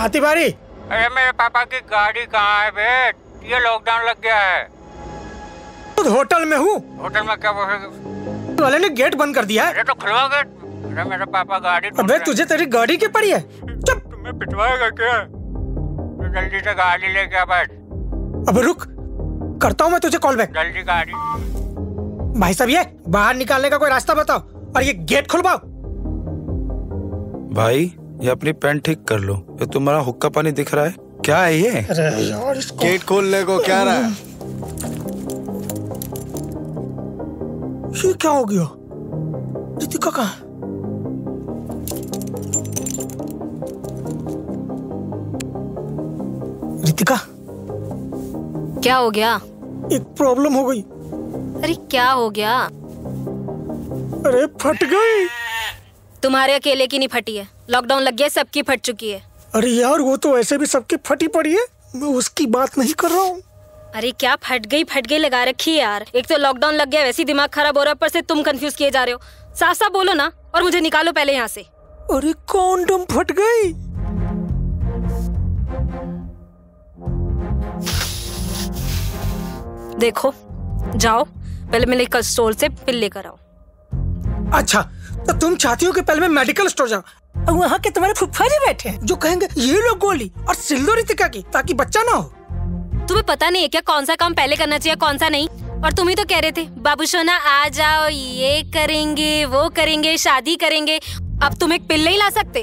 हाथी बारी। अरे मेरे पापा की गाड़ी कहाँ है बेट? ये लॉकडाउन लग गया है। तो होटल में हूँ। होटल में क्या बोल? वाले ने गेट बंद कर दिया है। अरे तो खुलवा गेट। अरे मेरा पापा गाड़ी। अबे तुझे तेरी गाड़ी क्या पड़ी है? चुप। तुम्हें पिटवाएगा क्या? तो जल्दी से गाड़ी लेके आ बैठ। अबे रुक, करता हूँ मैं तुझे कॉल बैक। जल्दी गाड़ी। भाई साहब ये बाहर निकालने का कोई रास्ता बताओ और ये गेट खुलवाओ। भाई ये अपनी पैंट ठीक कर लो, ये तुम्हारा हुक्का पानी दिख रहा है। क्या है ये? अरे यार इसको गेट खोलने को क्या रहा है? ये क्या हो गया? तितिका कहाँ है? तितिका क्या हो गया? एक प्रॉब्लम हो गई। अरे क्या हो गया? अरे फट गई। तुम्हारे अकेले की नहीं फटी है, लॉकडाउन लग गया सबकी फट चुकी है। अरे यार वो तो ऐसे भी सबकी फटी पड़ी है, मैं उसकी बात नहीं कर रहा हूँ। अरे क्या फट गई फट गई लगा रखी है यार। एक तो लॉकडाउन लग गया, वैसे दिमाग खराब हो रहा है, पर से तुम कंफ्यूज किए जा रहे हो। साफ साफ बोलो ना और मुझे निकालो पहले यहाँ से। अरे कॉन्डम फट गई। देखो जाओ पहले मेडिकल स्टोर से पिल लेकर आओ। अच्छा तो तुम चाहती हो कि पहले मैं मेडिकल स्टोर जाऊँ? वहाँ के तुम्हारे फुफा जी बैठे हैं जो कहेंगे ये लोग गोली और सिल्लो रितिका की ताकि बच्चा ना हो। तुम्हें पता नहीं है क्या कौन सा काम पहले करना चाहिए कौन सा नहीं? और तुम ही तो कह रहे थे बाबू सोना आ जाओ, ये करेंगे वो करेंगे, शादी करेंगे। अब तुम एक पिल नहीं ला सकते?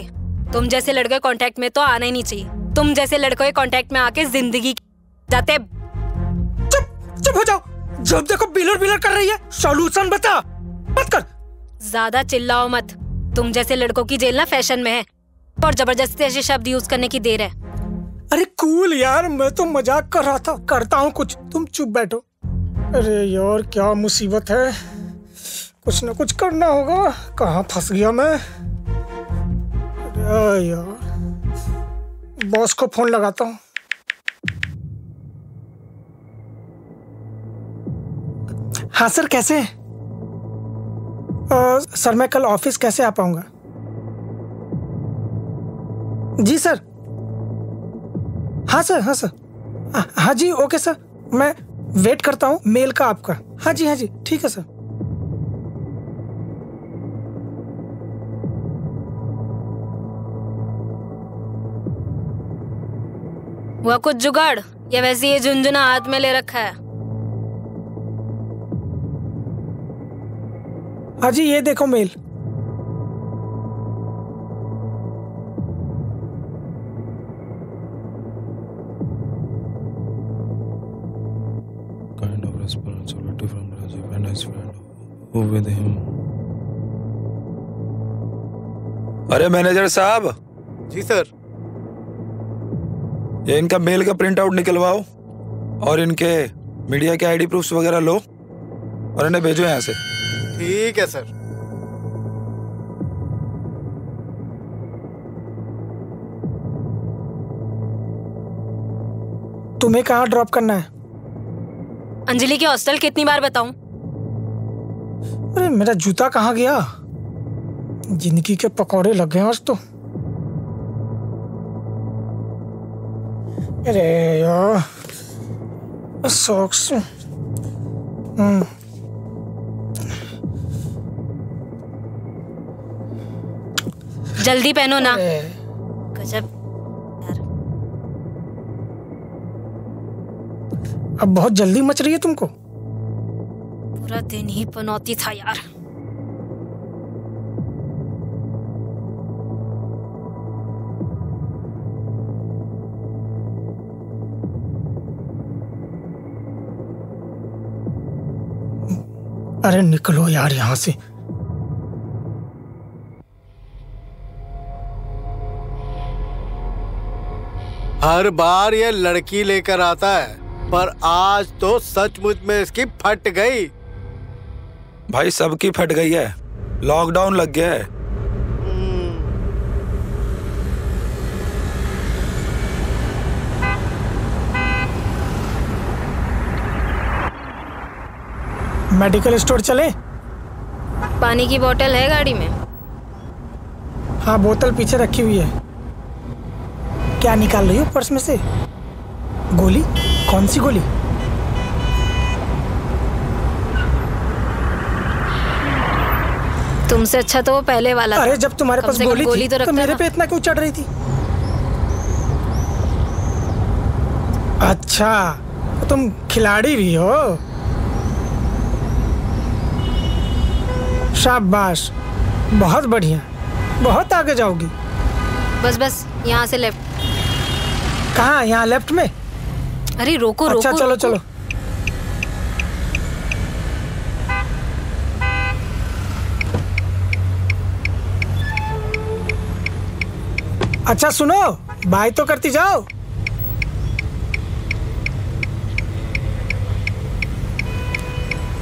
तुम जैसे लड़के कॉन्टेक्ट में तो आना ही नहीं चाहिए। तुम जैसे लड़कों के कॉन्टेक्ट में आके जिंदगी जाते। चुप चुप हो जाओ, जब देखो बिलर बिलर कर रही है। सॉल्यूशन बता। मत कर, ज्यादा चिल्लाओ मत। तुम जैसे लड़कों की जेल ना फैशन में है और जबरदस्ती ऐसे शब्द यूज करने की देर है। अरे कूल यार, मैं तो मजाक कर रहा था। करता हूँ कुछ, तुम चुप बैठो। अरे यार क्या मुसीबत है, कुछ न कुछ करना होगा। कहाँ फंस गया मैं? अरे यार बॉस को फोन लगाता हूँ। हाँ सर कैसे? आ, सर मैं कल ऑफिस कैसे आ पाऊंगा? जी सर। हाँ सर, हाँ सर, आ, हाँ जी ओके सर, मैं वेट करता हूँ मेल का आपका। हाँ जी हाँ जी ठीक है सर। वह कुछ जुगाड़ या वैसे ये झुनझुना हाथ में ले रखा है? हाँ जी ये देखो mail. Kind of responsibility from Rajiv and his friend who with him. अरे मैनेजर साहब जी सर। ये इनका मेल का प्रिंट आउट निकलवाओ और इनके मीडिया के आईडी प्रूफ्स वगैरह लो और इन्हें भेजो यहाँ से। ठीक है सर। तुम्हें कहाँ ड्रॉप करना है? अंजलि के हॉस्टल कितनी बार बताऊं? अरे मेरा जूता कहाँ गया? जिंदगी के पकौड़े लग गए आज तो। अरे यार सॉक्स। हम्म जल्दी पहनो ना। गजब यार। अब बहुत जल्दी मच रही है तुमको। पूरा दिन ही पनौती था यार। अरे निकलो यार यहाँ से। हर बार ये लड़की लेकर आता है पर आज तो सचमुच में इसकी फट गई। भाई सबकी फट गई है, लॉकडाउन लग गया है। मेडिकल स्टोर चले? पानी की बोतल है गाड़ी में? हाँ बोतल पीछे रखी हुई है। क्या निकाल रही हो पर्स में से? गोली? कौन सी गोली? तुमसे अच्छा तो वो पहले वाला। अरे जब तुम्हारे पास गोली, गोली थी, तो, तो मेरे पे इतना क्यों चढ़ रही थी? अच्छा तो तुम खिलाड़ी भी हो, शाबाश, बहुत बढ़िया, बहुत आगे जाओगी। बस बस यहाँ से लेफ्ट। कहाँ? यहाँ लेफ्ट में? अरे रोको रोको। अच्छा चलो चलो। अच्छा सुनो, बाय तो करती जाओ।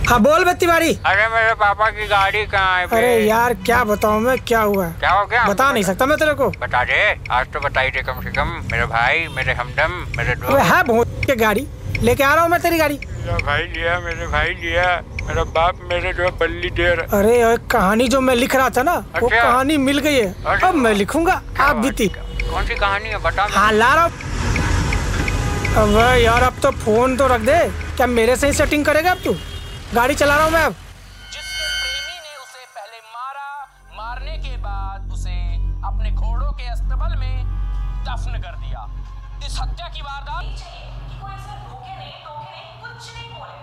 हाँ बोल बे तिवारी। अरे मेरे पापा की गाड़ी कहाँ है? अरे यार क्या बताऊँ मैं, क्या हुआ क्या हो गया बता नहीं बता सकता मैं तेरे को। बता दे, आज तो बता ही दे कम से कम। मेरे भाई, मेरे हमदम, मेरे दोस्त। अरे हाँ भूतिया गाड़ी लेके आ रहा हूँ मैं तेरी गाड़ी। मेरा भाई लिया, मेरे भाई लिया, मेरा बाप मेरे जो बल्ली दे रहा। अरे कहानी जो मैं लिख रहा था ना, वो कहानी मिल गई है। अब मैं लिखूंगा, आप बीती। कौन सी कहानी है बता? हाँ ला रहा हूँ। अब यार अब तो फोन तो रख दे, क्या मेरे से ही सेटिंग करेगा अब तू? गाड़ी चला रहा हूँ मैं अब। जिसके प्रेमी ने उसे पहले मारा, मारने के बाद उसे अपने घोड़ों के अस्तबल में दफन कर दिया। इस हत्या की वारदात धोखे नहीं, धोखे नहीं, कुछ नहीं बोले,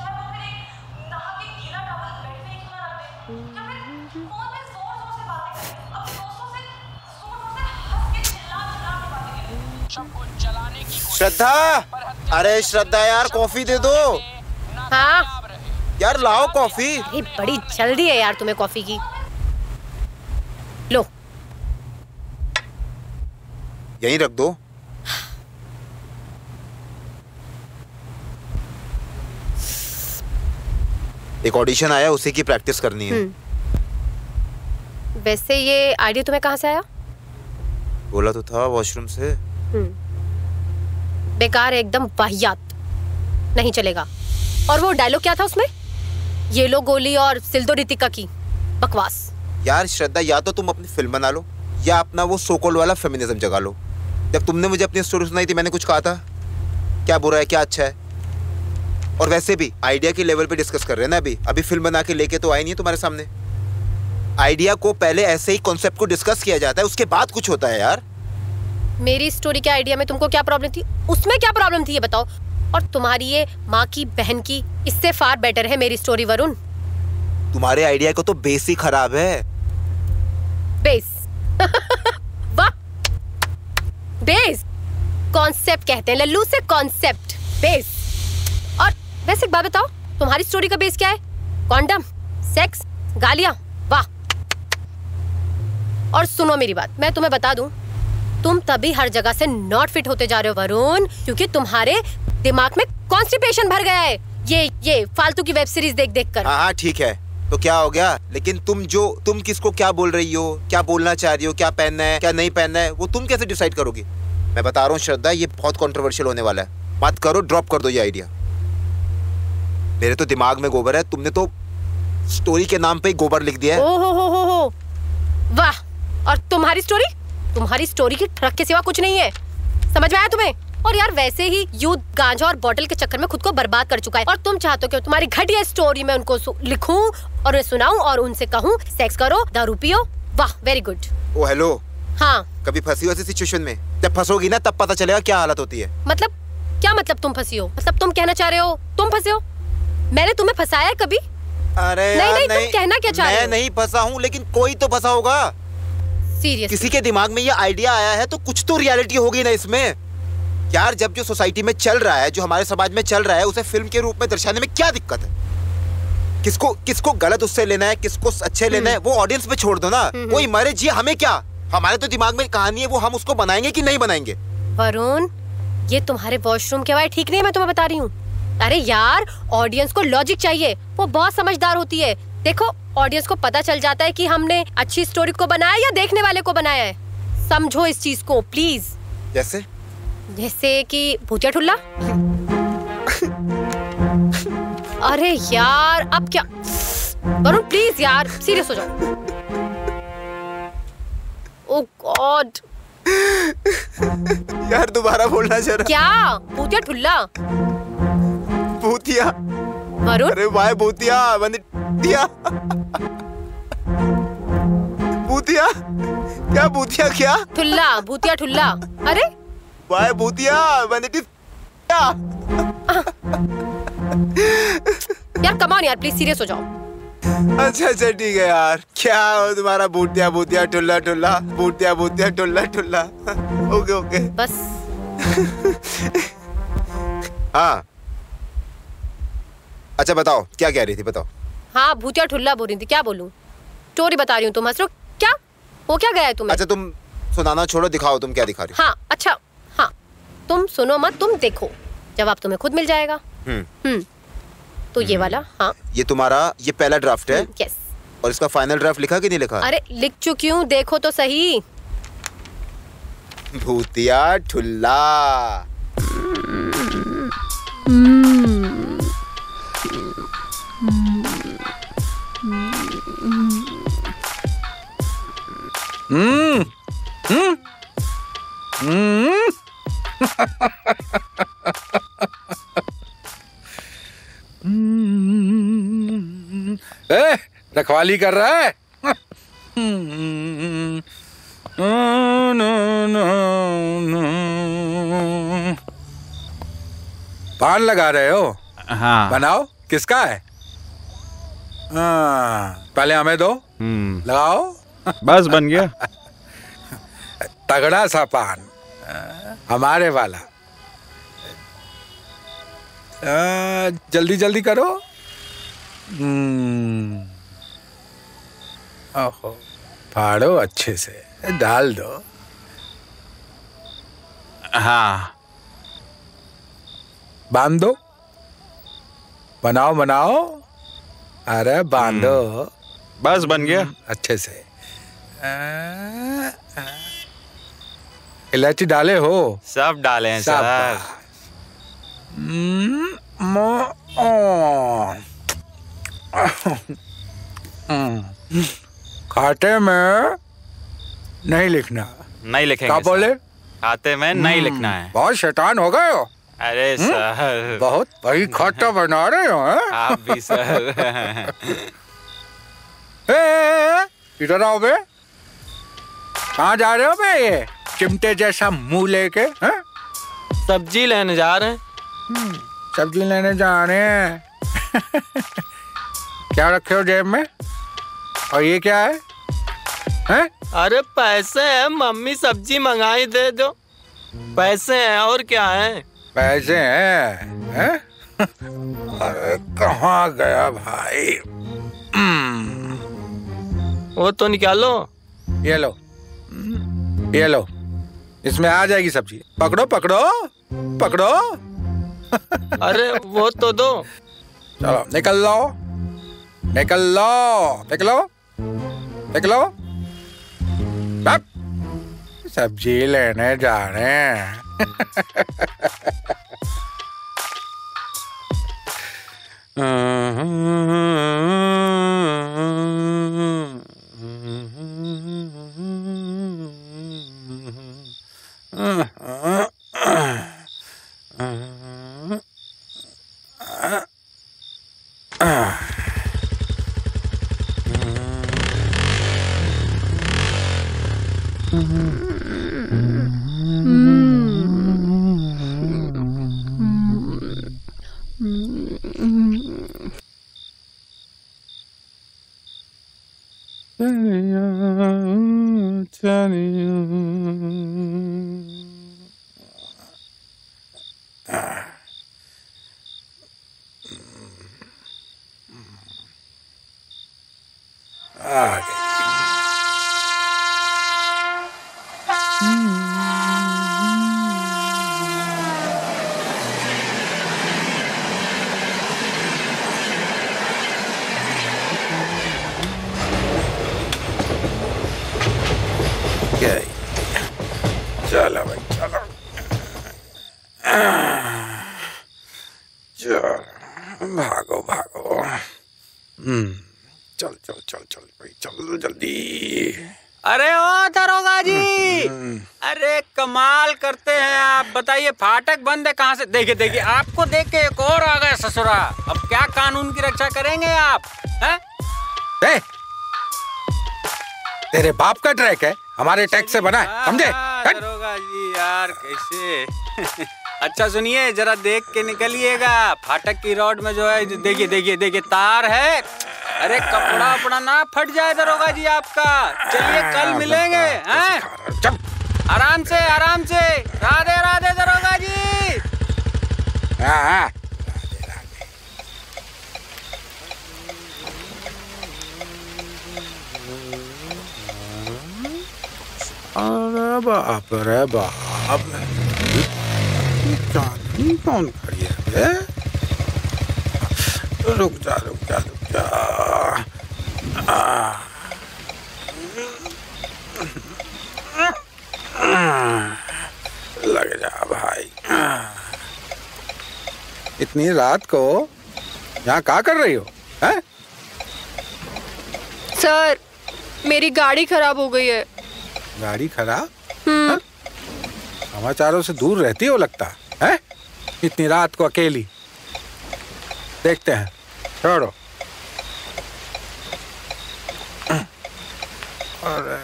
चाहे वो फिर एक नहा के गीला टॉवल बेड पे क्यों ना रख दे, या फिर फोन पे जोर-जोर से बातें करे, अब दोस्तों से जोर-जोर से हंस के चिल्ला-चिल्ला के बातें करे, सबको जलाने की कोशिश। श्रद्धा, अरे श्रद्धा यार कॉफी दे दो। हाँ यार लाओ कॉफी। ये बड़ी जल्दी है यार तुम्हें कॉफी की। लो यहीं रख दो। एक ऑडिशन आया, उसी की प्रैक्टिस करनी है। वैसे ये आइडिया तुम्हें कहाँ से आया? बोला तो था वॉशरूम से। बेकार, एकदम वाहियात, नहीं चलेगा। और वो डायलॉग क्या था उसमें? ये लो गोली और सिल दो टितिका की। बकवास यार। श्रद्धा या तो तुम अपनी फिल्म बना लो या अपना वो सोकोल वाला फेमिनिज्म जगा लो। जब तुमने मुझे अपनी स्टोरी सुनाई थी मैंने कुछ कहा था? क्या बुरा है, क्या अच्छा है? और वैसे भी आइडिया के लेवल पे डिस्कस कर रहे हैं ना अभी। अभी फिल्म बना के लेके तो आई नहीं है तुम्हारे सामने। आइडिया को पहले ऐसे ही कॉन्सेप्ट को डिस्कस किया जाता है, उसके बाद कुछ होता है यार। मेरी स्टोरी के आइडिया में तुमको क्या प्रॉब्लम थी? उसमें क्या प्रॉब्लम थी ये बताओ। और तुम्हारी ये माँ की बहन की, इससे फार बेटर है मेरी स्टोरी वरुण। तुम्हारे आइडिया को तो बेस ही खराब है। बेस वाह बेस, कॉन्सेप्ट कहते हैं लल्लू से, कॉन्सेप्ट बेस। और वैसे एक बात बताओ, तुम्हारी स्टोरी का बेस क्या है? कॉन्डम, सेक्स, गालियाँ, वाह। और सुनो मेरी बात, मैं तुम्हें बता दूं, तुम तभी हर जगह से नॉट फिट होते जा रहे हो वरुण, क्योंकि तुम्हारे दिमाग में कॉन्स्टिपेशन भर गया है ये ये फालतू की वेब सीरीज देख देख कर। हाँ ठीक है तो क्या हो गया, लेकिन तुम जो तुम किसको क्या बोल रही हो, क्या बोलना चाह रही हो, क्या पहनना है क्या नहीं पहनना है, वो तुम कैसे डिसाइड करोगी? मैं बता रहा हूँ श्रद्धा, ये बहुत कॉन्ट्रोवर्शियल होने वाला है। मत करो, ड्रॉप कर दो ये आइडिया। मेरे तो दिमाग में गोबर है, तुमने तो स्टोरी के नाम पे गोबर लिख दिया है। ओ हो हो हो हो। वाह, और तुम्हारी स्टोरी तुम्हारी स्टोरी की ट्रक के सिवा कुछ नहीं है, समझ में आया तुम्हें? और यार वैसे ही यूथ गांजा और बॉटल के चक्कर में खुद को बर्बाद कर चुका है, और तुम चाहते हो कि तुम्हारी घटिया स्टोरी में उनको लिखूं और उन्हें सुनाऊं और उनसे कहूं सेक्स करो दारू पियो। वाह वेरी गुड। ओ हेलो, हाँ कभी फंसी हो ऐसी सिचुएशन में? जब फंसोगी ना तब पता चलेगा क्या हालत होती है। मतलब क्या मतलब तुम फंसी हो? मतलब तुम कहना चाह रहे हो तुम फंसे हो? मैंने तुम्हें फंसाया है कभी? अरे नहीं नहीं, नहीं तुम कहना क्या चाह रहे हो? मैं नहीं फंसा हूँ, लेकिन कोई तो फंसा होगा। सीरियस किसी के दिमाग में ये आइडिया आया है तो कुछ तो रियलिटी होगी ना इसमें। यार जब जो सोसाइटी में चल रहा है, जो हमारे समाज में चल रहा है, उसे फिल्म के रूप में दर्शाने में क्या दिक्कत है? किसको किसको गलत उससे लेना है, किसको अच्छे लेना है, वो ऑडियंस पे छोड़ दो ना, कोई मरे जी हमें क्या। हमारे तो दिमाग में कहानी है, वो हम उसको बनाएंगे कि नहीं बनाएंगे। वरुण ये तुम्हारे वॉशरूम के वायर ठीक नहीं है, मैं तुम्हें बता रही हूँ। अरे यार ऑडियंस को लॉजिक चाहिए, वो बहुत समझदार होती है। देखो ऑडियंस को पता चल जाता है कि हमने अच्छी स्टोरी को बनाया या देखने वाले को बनाया है, समझो इस चीज को प्लीज। जैसे जैसे कि भूतिया ठुल्ला। अरे यार अब क्या वरुण, प्लीज यार सीरियस हो जाओ। ओ गॉड यार दोबारा बोलना जरा। क्या भूतिया ठुल्ला? भूतिया वरुण, अरे भाई भूतिया मैंने दिया। भूतिया क्या? भूतिया क्या? ठुल्ला भूतिया ठुल्ला। अरे भाई भूतिया मैंने दिया। यार कम ऑन यार प्लीज सीरियस हो जाओ। अच्छा अच्छा ठीक है यार, क्या हो तुम्हारा भूतिया भूतिया ठुल्ला ठुल्ला, भूतिया भूतिया ठुल्ला ठुल्ला। ओके ओके बस। हाँ अच्छा बताओ क्या कह रही थी, बताओ। हाँ भूतिया ठुल्ला बोल रही थी, क्या बोलूं? स्टोरी बता रही हूँ, तुम हंस रहे हो क्या? वो क्या गया है तुम्हें? अच्छा तुम सुनाना छोड़ो, दिखाओ तुम क्या दिखा रही हो। हाँ अच्छा हाँ तुम सुनो मत, तुम देखो, जवाब तुम्हें खुद मिल जाएगा। हम्म तो ये वाला, हाँ ये तुम्हारा ये पहला ड्राफ्ट है। यस। और इसका फाइनल ड्राफ्ट लिखा कि नहीं लिखा? अरे लिख चुकी हूँ, देखो तो सही। भूतिया ठुल्ला। हम्म हम्म ए, रखवाली कर रहा है। पान लगा रहे हो? हाँ। बनाओ, किसका है? हाँ। पहले हमें दो, लगाओ। बस बन गया। तगड़ा सा पान, हमारे वाला। आ, जल्दी जल्दी करो। ओहो, फाड़ो अच्छे से, डाल दो। हाँ बांध दो। बनाओ बनाओ, अरे बांधो। बस बन गया अच्छे से। इलायची डाले हो? सब डाले हैं सर। खाते में नहीं लिखना। नहीं लिखेंगे। क्या बोले? खाते में नहीं लिखना है। बहुत शैतान हो गए हो। अरे सर बहुत भाई खाता बना रहे हो आप भी सर। इधर आओ बे, कहाँ जा रहे हो बे? ये चिमटे जैसा मुंह लेके। सब्जी लेने जा रहे हैं। सब्जी लेने जा रहे हैं। क्या रखे हो जेब में? और ये क्या है? हैं? अरे पैसे हैं मम्मी, सब्जी मंगाई दे दो। पैसे हैं और क्या है? पैसे हैं हैं? अरे कहाँ गया भाई? वो तो निकालो। ये लो ये लो इसमें आ जाएगी सब्जी। पकड़ो पकड़ो पकड़ो। अरे वो तो दो। चलो निकल लो निकल लो निकलो निकलो। सब्जी लेने जा रहे हैं। बताइए फाटक बंद है कहाँ से? देखिए देखिए आपको देख के एक और आ गया ससुरा। अब क्या कानून की रक्षा करेंगे आप? हैं? ए, तेरे बाप का ट्रैक है, हमारे टैक्स से बना है, समझे? दरोगा जी यार कैसे। अच्छा सुनिए जरा देख के निकलिएगा। फाटक की रोड में जो है देखिए देखिए देखिए तार है। अरे कपड़ा अपना ना फट जाए दरोगा जी आपका। चलिए कल मिलेंगे। हैं? आराम से आराम से। राधे राधे दरोगा जी। आ, आ, राधे राधे। अरे बाप रे बाप, चांदी कौन खड़ी है? रुक जा रुक जा रुक जा। आ, लग जा भाई। इतनी रात को यहाँ क्या कर रही हो? हैं? सर मेरी गाड़ी खराब हो गई है। गाड़ी खराब? हम्म। समाचारों से दूर रहती हो लगता है, इतनी रात को अकेली। देखते हैं, छोड़ो। अरे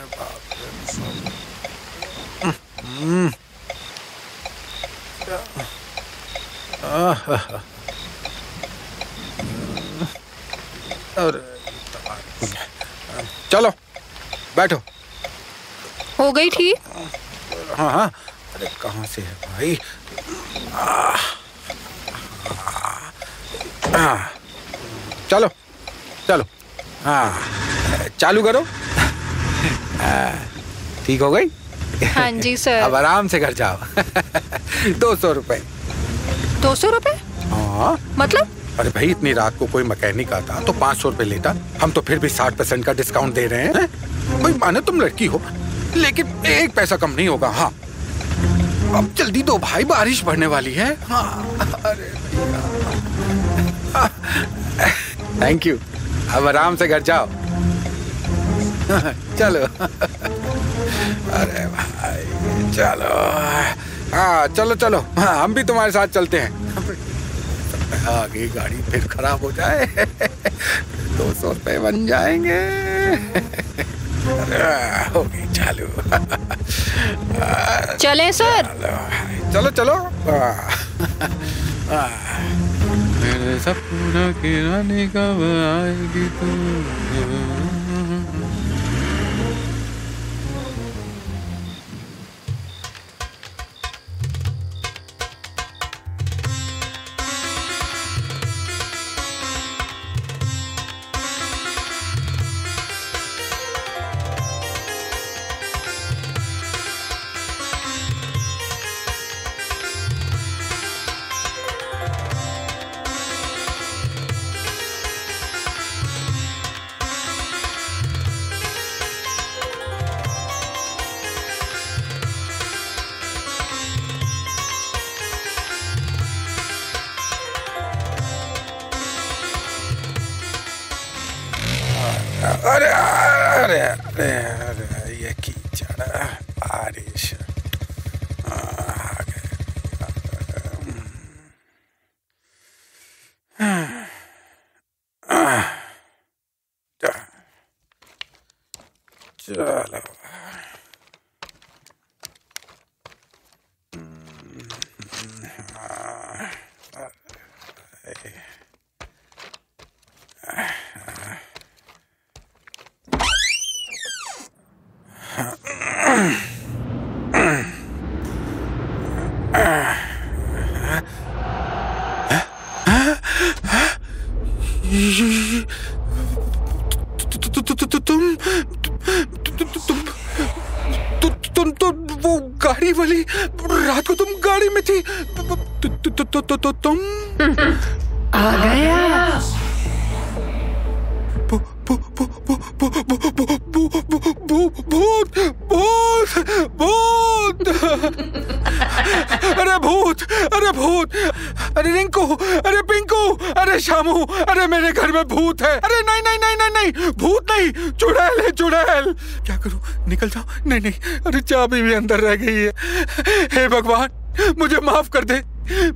हम्म। चलो बैठो। हो गई ठीक? हाँ हाँ। अरे कहाँ से है भाई? चलो चलो। हाँ चालू करो। ठीक हो गई? हाँ जी सर। अब आराम से घर जाओ। दो सौ रुपए। दो सौ रुपए? हाँ। मतलब? अरे भाई इतनी रात को कोई मैकेनिक आता तो पाँच सौ रुपए लेता, हम तो फिर भी साठ परसेंट का डिस्काउंट दे रहे हैं। भाई मानो तुम लड़की हो लेकिन एक पैसा कम नहीं होगा। हाँ अब जल्दी दो भाई, बारिश भरने वाली है। हाँ अरे थैंक यू। अब आराम से घर जाओ। चलो। अरे भाई चलो। हाँ चलो चलो। हाँ हम भी तुम्हारे साथ चलते हैं। आगे गाड़ी फिर खराब हो जाए, दो सौ रुपये बन जाएंगे। हो गई चालू। चलें सर? चलो चलो। मेरे सपनों की रानी कब आएगी तू? अरे अरे अरे ये कीचड़ आरिश आ गए। चलो अरे मेरे घर में भूत है। अरे नहीं नहीं नहीं नहीं नहीं भूत नहीं, चुड़ैल है चुड़ैल। क्या करूं, निकल जाओ? नहीं नहीं, अरे चाबी भी अंदर रह गई है। हे भगवान, मुझे माफ कर दे,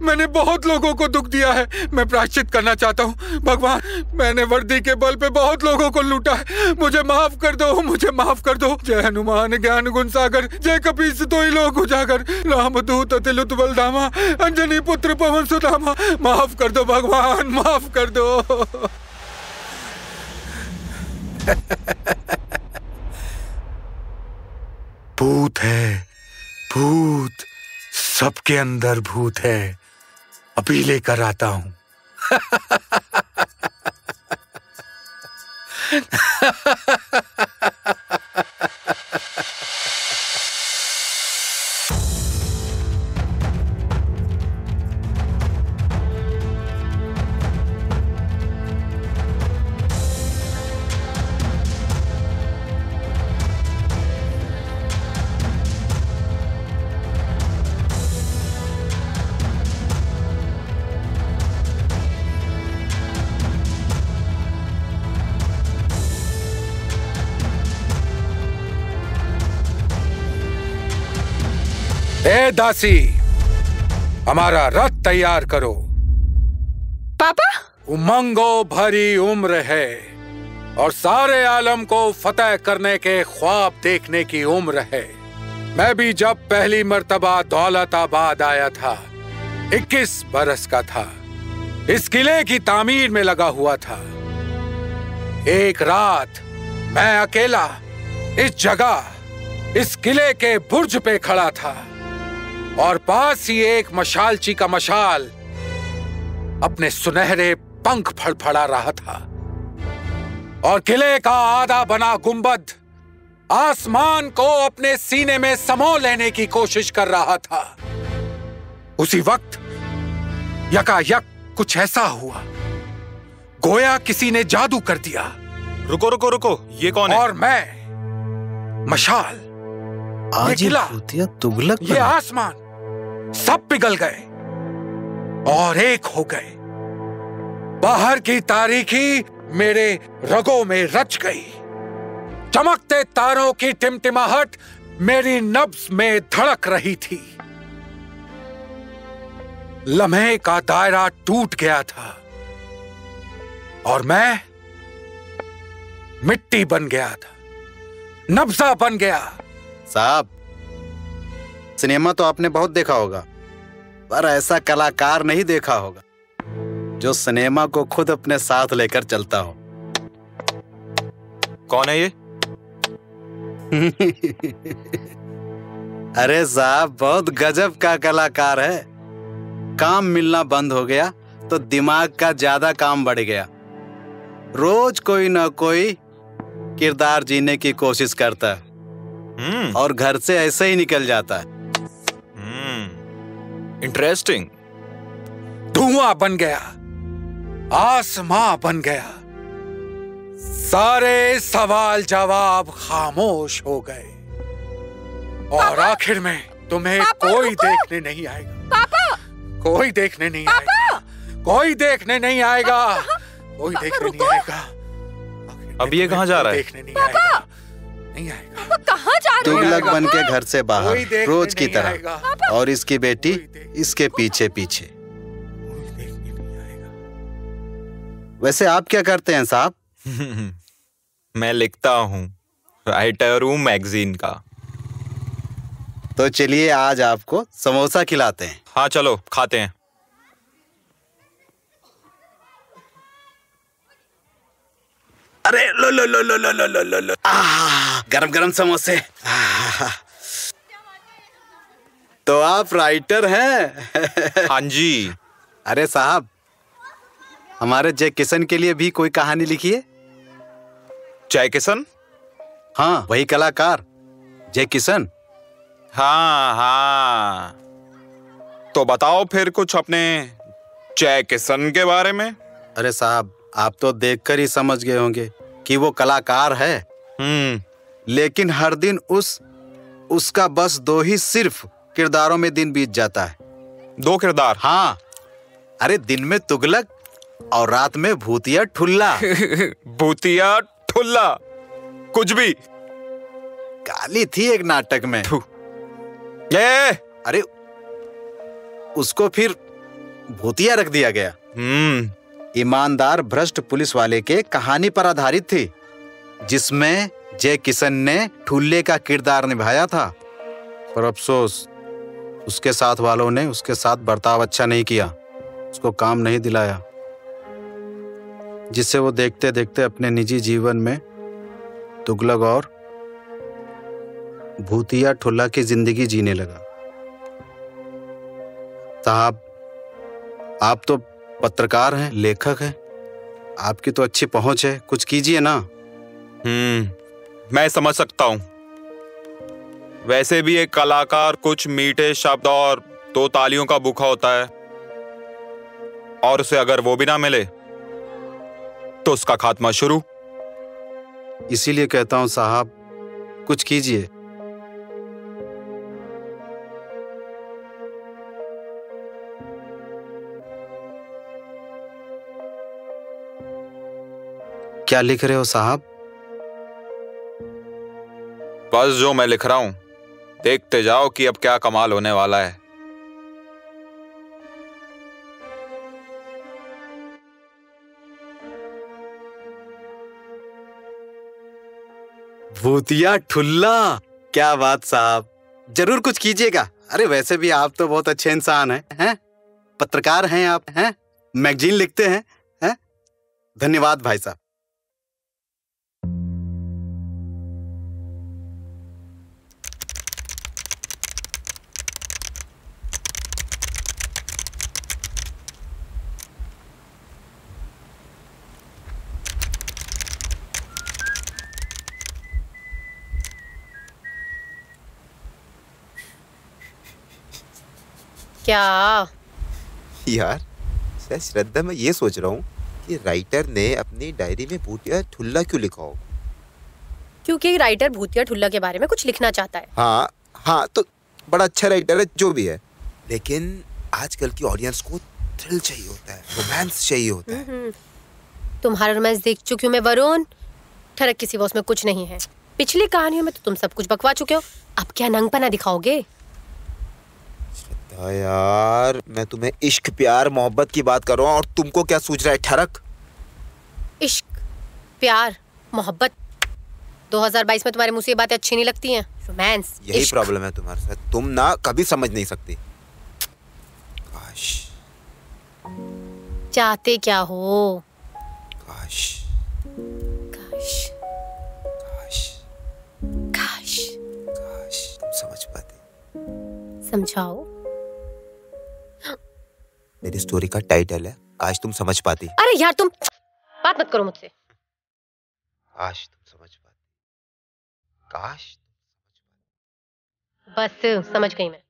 मैंने बहुत लोगों को दुख दिया है। मैं प्रायश्चित करना चाहता हूँ भगवान, मैंने वर्दी के बल पे बहुत लोगों को लूटा है, मुझे माफ कर दो, मुझे माफ कर दो। जय हनुमान ज्ञान गुण सागर, जय कपीस तोई लोक उजागर, राम दूत अतिलुत बल धामा, अंजनी पुत्र पवन सुदामा। माफ कर दो भगवान, माफ कर दो। भूत है, भूत सबके अंदर भूत है, अभी लेकर आता हूं। ए दासी, हमारा रथ तैयार करो। पापा, उमंगो भरी उम्र है और सारे आलम को फतेह करने के ख्वाब देखने की उम्र है। मैं भी जब पहली मर्तबा दौलताबाद आया था, इक्कीस बरस का था, इस किले की तामीर में लगा हुआ था। एक रात मैं अकेला इस जगह, इस किले के बुर्ज पे खड़ा था और पास ही एक मशालची का मशाल अपने सुनहरे पंख फड़फड़ा रहा था और किले का आधा बना गुंबद आसमान को अपने सीने में समो लेने की कोशिश कर रहा था। उसी वक्त यकायक कुछ ऐसा हुआ, गोया किसी ने जादू कर दिया। रुको रुको रुको, ये कौन है? और मैं, मशाल, आज ये तुगलक, ये आसमान, सब पिघल गए और एक हो गए। बाहर की तारीखी मेरे रगों में रच गई, चमकते तारों की टिमटिमाहट मेरी नब्ज में धड़क रही थी। लम्हे का दायरा टूट गया था और मैं मिट्टी बन गया था, नब्जा बन गया। साहब, सिनेमा तो आपने बहुत देखा होगा, पर ऐसा कलाकार नहीं देखा होगा जो सिनेमा को खुद अपने साथ लेकर चलता हो। कौन है ये? अरे साहब, बहुत गजब का कलाकार है। काम मिलना बंद हो गया तो दिमाग का ज्यादा काम बढ़ गया, रोज कोई ना कोई किरदार जीने की कोशिश करता है और घर से ऐसे ही निकल जाता है। इंटरेस्टिंग। धुआं बन गया, आसमां बन गया, सारे सवाल जवाब खामोश हो गए और आखिर में तुम्हें कोई देखने नहीं आएगा। पापा, कोई देखने नहीं आएगा, कोई देखने नहीं आएगा, कोई देखने नहीं आएगा। अब ये कहाँ जा रहा है? देखने नहीं आएगा। नहीं आएगा। कहाँ जा रहे हो? तुगलक बन के घर से बाहर रोज की तरह, और इसकी बेटी इसके पीछे पीछे। वैसे आप क्या करते हैं साहब? मैं लिखता हूँ, राइटर हूँ मैगजीन का। तो चलिए आज आपको समोसा खिलाते हैं। हाँ चलो खाते हैं। अरे लो लो लो लो लो लो लो लो लो, गरम गरम समोसे। तो आप राइटर हैं? हाँ जी। अरे साहब, हमारे जय किशन के लिए भी कोई कहानी लिखिए। जय किशन? हाँ वही कलाकार जय किशन। हाँ हाँ, तो बताओ फिर कुछ अपने जय किशन के बारे में। अरे साहब, आप तो देखकर ही समझ गए होंगे कि वो कलाकार है। हम्म, लेकिन हर दिन उस उसका बस दो ही सिर्फ किरदारों में दिन बीत जाता है। दो किरदार? हाँ, अरे दिन में तुगलक और रात में भूतिया ठुल्ला। भूतिया ठुल्ला कुछ भी काली थी एक नाटक में ये। अरे उसको फिर भूतिया रख दिया गया। हम्म, ईमानदार भ्रष्ट पुलिस वाले के कहानी पर आधारित थी, जिसमें जय किशन ने ठुल्ले का किरदार निभाया था। पर अफसोस, उसके साथ वालों ने उसके साथ बर्ताव अच्छा नहीं किया, उसको काम नहीं दिलाया, जिससे वो देखते देखते अपने निजी जीवन में तुगलक और भूतिया ठुल्ला की जिंदगी जीने लगा। साहब, आप तो पत्रकार हैं, लेखक हैं, आपकी तो अच्छी पहुंच है, कुछ कीजिए ना। हम्म, मैं समझ सकता हूँ। वैसे भी एक कलाकार कुछ मीठे शब्द और दो तालियों का भूखा होता है, और उसे अगर वो भी ना मिले तो उसका खात्मा शुरू। इसीलिए कहता हूं साहब, कुछ कीजिए। क्या लिख रहे हो साहब? बस जो मैं लिख रहा हूं, देखते जाओ कि अब क्या कमाल होने वाला है। भूतिया ठुल्ला, क्या बात साहब, जरूर कुछ कीजिएगा। अरे वैसे भी आप तो बहुत अच्छे इंसान हैं, हैं? पत्रकार हैं आप, हैं? मैगजीन लिखते हैं, हैं? धन्यवाद भाई साहब। क्या यार, शायद श्रद्धा, मैं ये सोच रहा हूँ कि राइटर ने अपनी डायरी में भूतिया ठुल्ला क्यों लिखा हो? क्योंकि राइटर भूतिया ठुल्ला के बारे में कुछ लिखना चाहता है। हाँ हाँ, तो बड़ा अच्छा राइटर है जो भी है, लेकिन आजकल की ऑडियंस को थ्रिल चाहिए होता है, रोमांस चाहिए होता है। तुम्हारा रोमांस देख चुकी हूँ मैं वरुण, ठरक किसी उसमें कुछ नहीं है। पिछली कहानियों में तो तुम सब कुछ बकवा चुके हो, अब क्या नंगपना दिखाओगे? यार, मैं तुम्हें इश्क प्यार मोहब्बत की बात कर रहा हूँ, और तुमको क्या सूझ रहा है ठरक? इश्क प्यार मोहब्बत दो हज़ार बाईस में तुम्हारे मुंह से ये बातें अच्छी नहीं लगती हैं। रोमांस, यही प्रॉब्लम है तुम्हारे साथ, तुम ना कभी समझ नहीं सकती। काश। चाहते क्या हो? काश काश काश काश काश तुम समझ पाते। समझाओ। मेरी स्टोरी का टाइटल है काश तुम समझ पाती। अरे यार, तुम बात मत करो मुझसे। काश तुम समझ पाती। काश बस समझ गई मैं।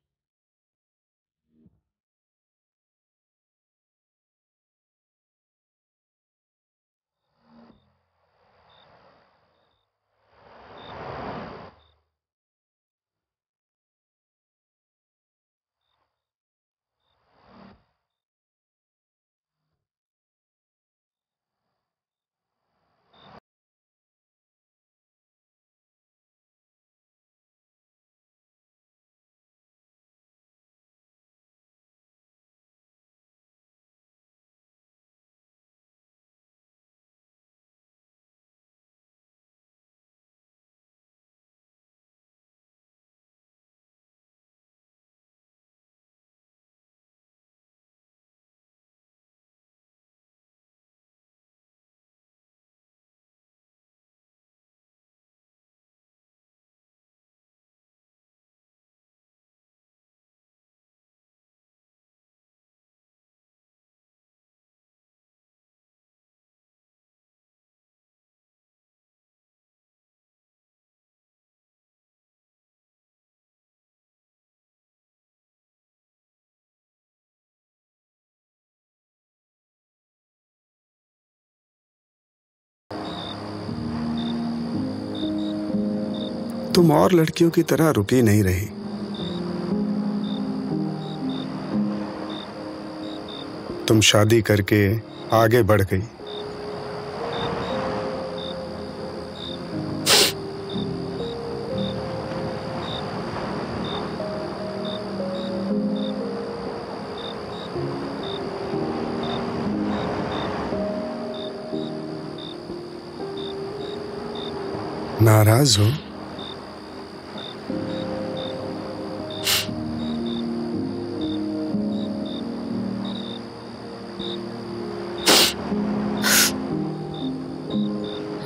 तुम और लड़कियों की तरह रुकी नहीं रही। तुम शादी करके आगे बढ़ गई। नाराज हो?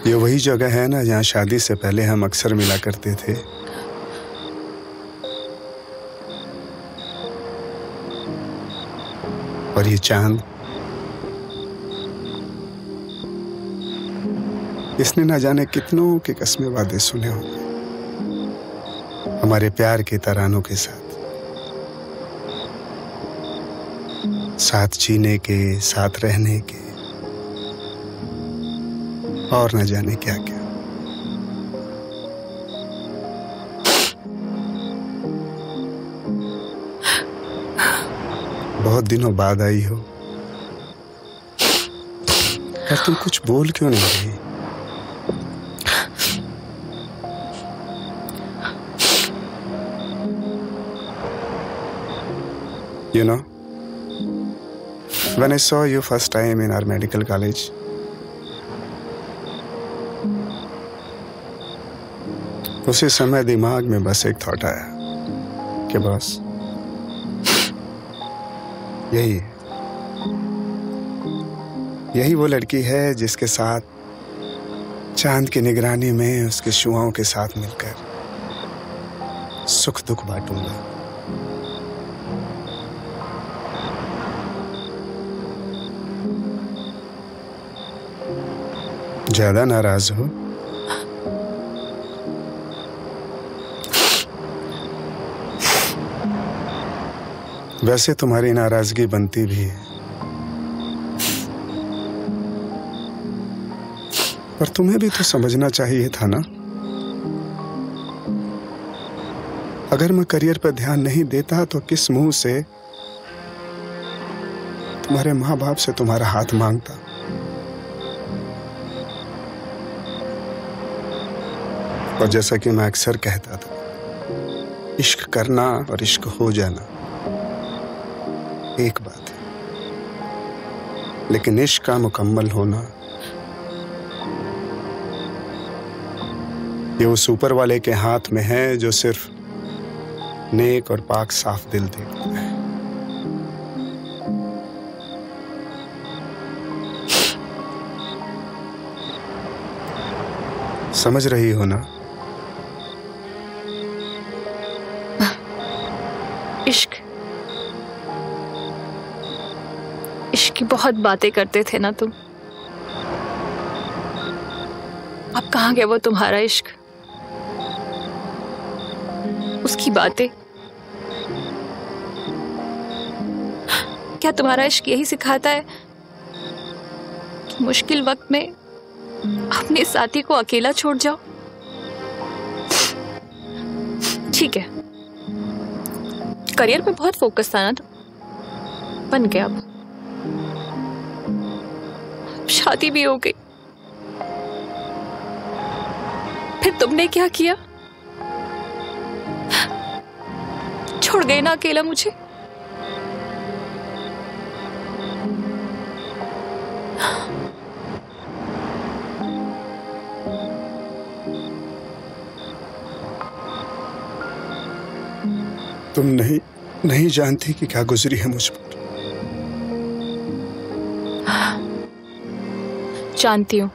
ये वही जगह है ना जहाँ शादी से पहले हम अक्सर मिला करते थे। और ये चांद, इसने ना जाने कितनों के कसमें वादे सुने होंगे हमारे प्यार के तरानों के साथ, साथ जीने के, साथ रहने के, और न जाने क्या क्या। बहुत दिनों बाद आई हो, पर तुम कुछ बोल क्यों नहीं रही? You know, when I saw you first time in our medical college, उसी समय दिमाग में बस एक थॉट आया कि बस यही यही वो लड़की है जिसके साथ चांद की निगरानी में उसके शुआओं के साथ मिलकर सुख दुख बांटूंगा। ज्यादा नाराज हो? वैसे तुम्हारी नाराजगी बनती भी है, पर तुम्हें भी तो समझना चाहिए था ना। अगर मैं करियर पर ध्यान नहीं देता तो किस मुंह से तुम्हारे माँ बाप से तुम्हारा हाथ मांगता? और जैसा कि मैं अक्सर कहता था, इश्क करना और इश्क हो जाना एक बात है, लेकिन इश्क का मुकम्मल होना, ये उस ऊपर वाले के हाथ में है जो सिर्फ नेक और पाक साफ दिल देखता है। समझ रही हो ना? इश्क की बहुत बातें करते थे ना तुम। अब कहाँ गया वो तुम्हारा इश्क, उसकी बातें? क्या तुम्हारा इश्क यही सिखाता है कि मुश्किल वक्त में अपने साथी को अकेला छोड़ जाओ? ठीक है, करियर पे बहुत फोकस था ना तुम, बन गया, अब शादी भी हो गई, फिर तुमने क्या किया? छोड़ गई ना अकेला मुझे। तुम नहीं नहीं जानती कि क्या गुजरी है मुझ पर। जानती हूं,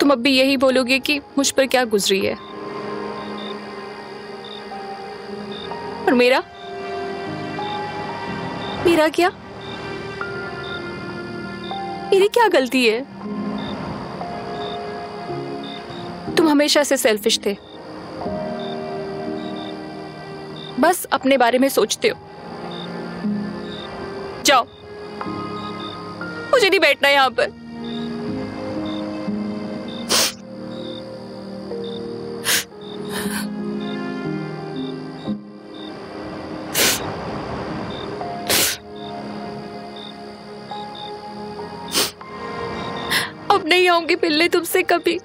तुम अब भी यही बोलोगे कि मुझ पर क्या गुजरी है, और मेरा मेरा क्या, मेरी क्या गलती है? तुम हमेशा से सेल्फिश थे, बस अपने बारे में सोचते हो। जाओ, मुझे नहीं बैठना यहाँ पर। पाऊंगी पिल्ले तुमसे कभी।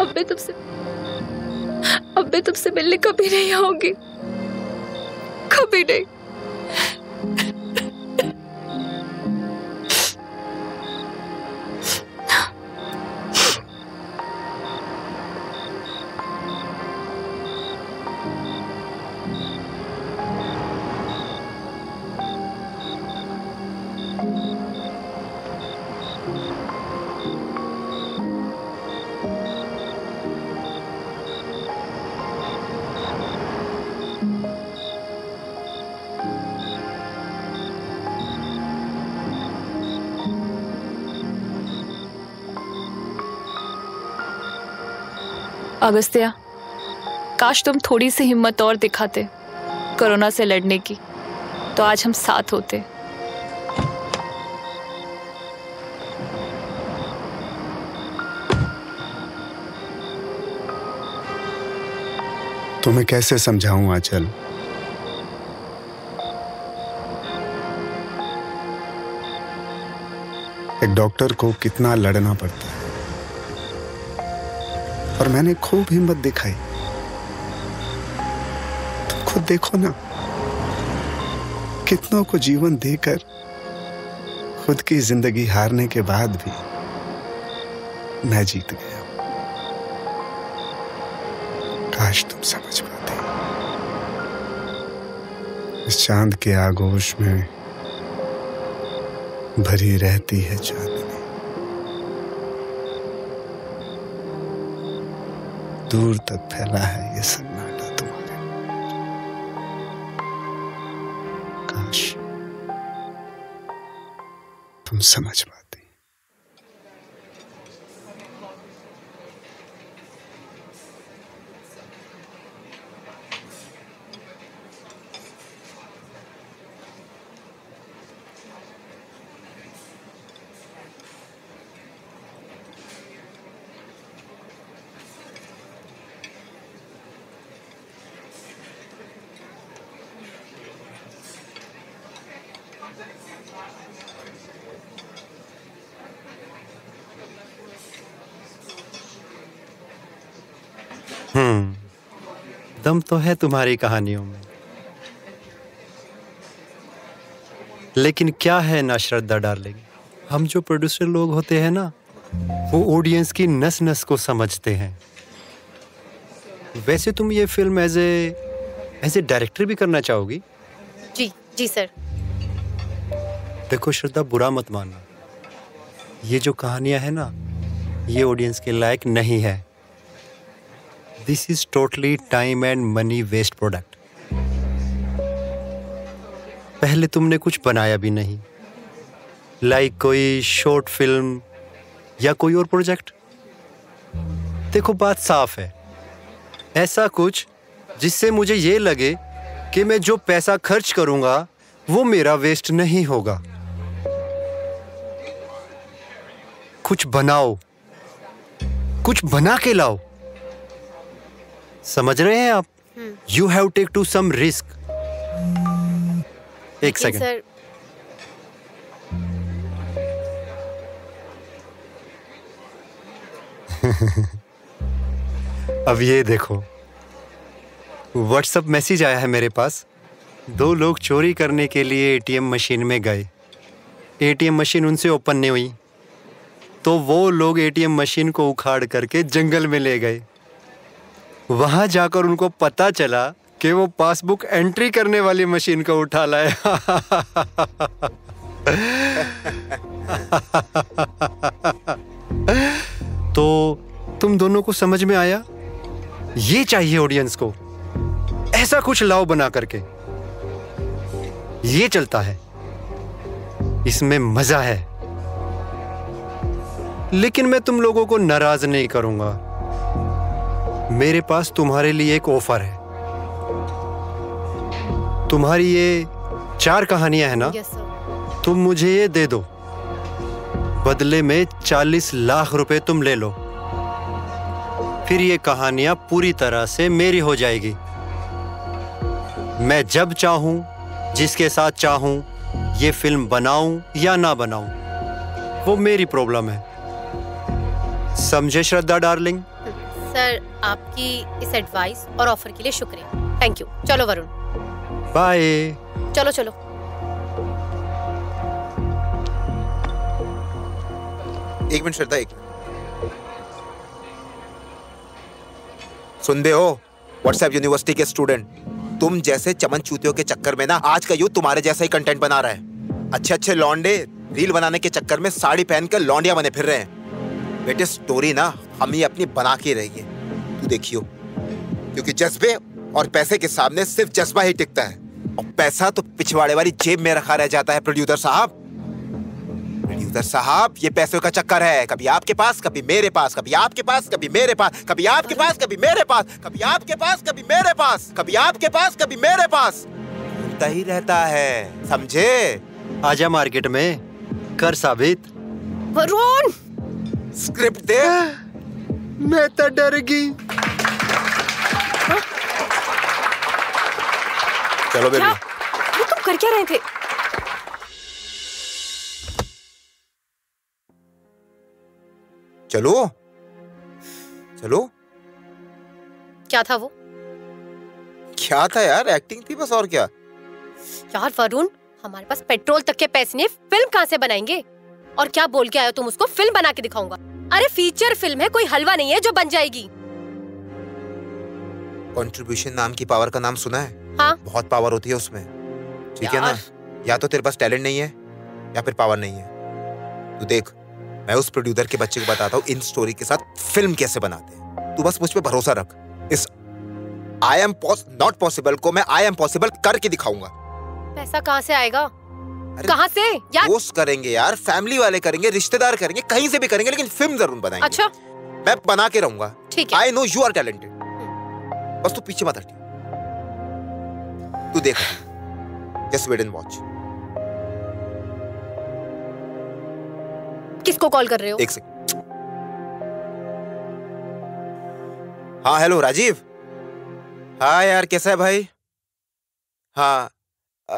अब मैं तुमसे अब मैं तुमसे मिलने कभी नहीं आऊंगी, कभी नहीं। अगस्त्या, काश तुम थोड़ी सी हिम्मत और दिखाते कोरोना से लड़ने की, तो आज हम साथ होते। तुम्हें कैसे समझाऊं आंचल, एक डॉक्टर को कितना लड़ना पड़ता है, और मैंने खूब हिम्मत दिखाई। तुम खुद देखो ना, कितनों को जीवन देकर खुद की जिंदगी हारने के बाद भी मैं जीत गया। काश तुम समझ पाते। इस चांद के आगोश में भरी रहती है चांद, दूर तक फैला है ये सन्नाटा तुम्हारे। काश तुम समझ पाती। दम तो है तुम्हारी कहानियों में, लेकिन क्या है ना श्रद्धा डार्लिंग, हम जो प्रोड्यूसर लोग होते हैं ना, वो ऑडियंस की नस नस को समझते हैं। वैसे तुम ये film as a as a director भी करना चाहोगी? जी जी सर। देखो श्रद्धा, बुरा मत मानना, ये जो कहानियां हैं ना, ये ऑडियंस के लायक नहीं है। This is totally time and money waste product. पहले तुमने कुछ बनाया भी नहीं, लाइक like कोई शॉर्ट फिल्म या कोई और प्रोजेक्ट। देखो बात साफ है, ऐसा कुछ जिससे मुझे ये लगे कि मैं जो पैसा खर्च करूँगा वो मेरा वेस्ट नहीं होगा। कुछ बनाओ, कुछ बना के लाओ, समझ रहे हैं आप? You have take to some risk. एक सेकंड, अब ये देखो व्हाट्सएप मैसेज आया है मेरे पास। दो लोग चोरी करने के लिए एटीएम मशीन में गए, एटीएम मशीन उनसे ओपन नहीं हुई, तो वो लोग एटीएम मशीन को उखाड़ करके जंगल में ले गए। वहाँ जाकर उनको पता चला कि वो पासबुक एंट्री करने वाली मशीन को उठा लाए। तो तुम दोनों को समझ में आया, ये चाहिए ऑडियंस को, ऐसा कुछ लाओ बना करके, ये चलता है, इसमें मजा है। लेकिन मैं तुम लोगों को नाराज नहीं करूंगा, मेरे पास तुम्हारे लिए एक ऑफर है। तुम्हारी ये चार कहानियां हैं ना, yes, तुम मुझे ये दे दो, बदले में चालीस लाख रुपए तुम ले लो, फिर ये कहानियां पूरी तरह से मेरी हो जाएगी। मैं जब चाहूं, जिसके साथ चाहूं, ये फिल्म बनाऊं या ना बनाऊं, वो मेरी प्रॉब्लम है। समझे श्रद्धा डार्लिंग? सर, आपकी इस एडवाइस और ऑफर के लिए शुक्रिया। Thank you. चलो वरुण, बाय। चलो चलो। एक मिनट श्रद्धा, एक मिनट। सुनते हो व्हाट्सएप यूनिवर्सिटी के स्टूडेंट, तुम जैसे चमन चूतियों के चक्कर में ना आज का यूथ तुम्हारे जैसा ही कंटेंट बना रहा है। अच्छे अच्छे लौंडे रील बनाने के चक्कर में साड़ी पहनकर लौंडिया बने फिर रहे हैं। बेटे स्टोरी ना हम ही अपनी बना के रहेगी, तू देखियो, क्योंकि जज्बे और पैसे के सामने सिर्फ जज्बा ही टिकता है, और पैसा तो पिछवाड़े वाली जेब में रखा रह जाता है। प्रोड्यूसर साहब, प्रोड्यूसर साहब, ये पैसों का चक्कर है, कभी आपके पास कभी मेरे पास, कभी आपके पास कभी मेरे पास, कभी आपके पास कभी मेरे पास, कभी आपके पास कभी मेरे पास, कभी आपके पास कभी मेरे पास, घूमता ही रहता है, समझे? आजा मार्केट में, कर साबित। वरुण, स्क्रिप्ट दे। मैं तो डर गई। चलो बेबी। ये तुम कर क्या रहे थे? चलो चलो। क्या था वो? क्या था यार, एक्टिंग थी बस, और क्या। यार वरुण, हमारे पास पेट्रोल तक के पैसे नहीं, फिल्म कहाँ से बनाएंगे? और क्या बोल के आयो तुम उसको, फिल्म बना के दिखाऊंगा? अरे फीचर फिल्म है, कोई हलवा नहीं है जो बन जाएगी। कंट्रीब्यूशन नाम की पावर का नाम सुना है? हाँ? बहुत पावर होती है उसमें, ठीक है ना? या तो तेरे पास टैलेंट नहीं है या फिर पावर नहीं है। तू देख, मैं उस प्रोड्यूसर के बच्चे को बताता हूँ इन स्टोरी के साथ फिल्म कैसे बनाते हैं। तू बस मुझ पे भरोसा रख। इस आई एम नॉट पॉसिबल को मैं आई एम पॉसिबल करके दिखाऊंगा। पैसा कहाँ से आएगा? कहाँ से यार? दोस्त करेंगे यार, फैमिली वाले करेंगे, रिश्तेदार करेंगे, कहीं से भी करेंगे, लेकिन फिल्म जरूर बनाएंगे। अच्छा, मैं बना के रहूंगा। ठीक है, I know you are talented, बस तू पीछे मत हट। तू देख, जस्ट वेट एंड वॉच। किसको कॉल कर रहे हो? एक सेकंड। हाँ हेलो राजीव। हाँ यार, कैसा है भाई? हाँ आ,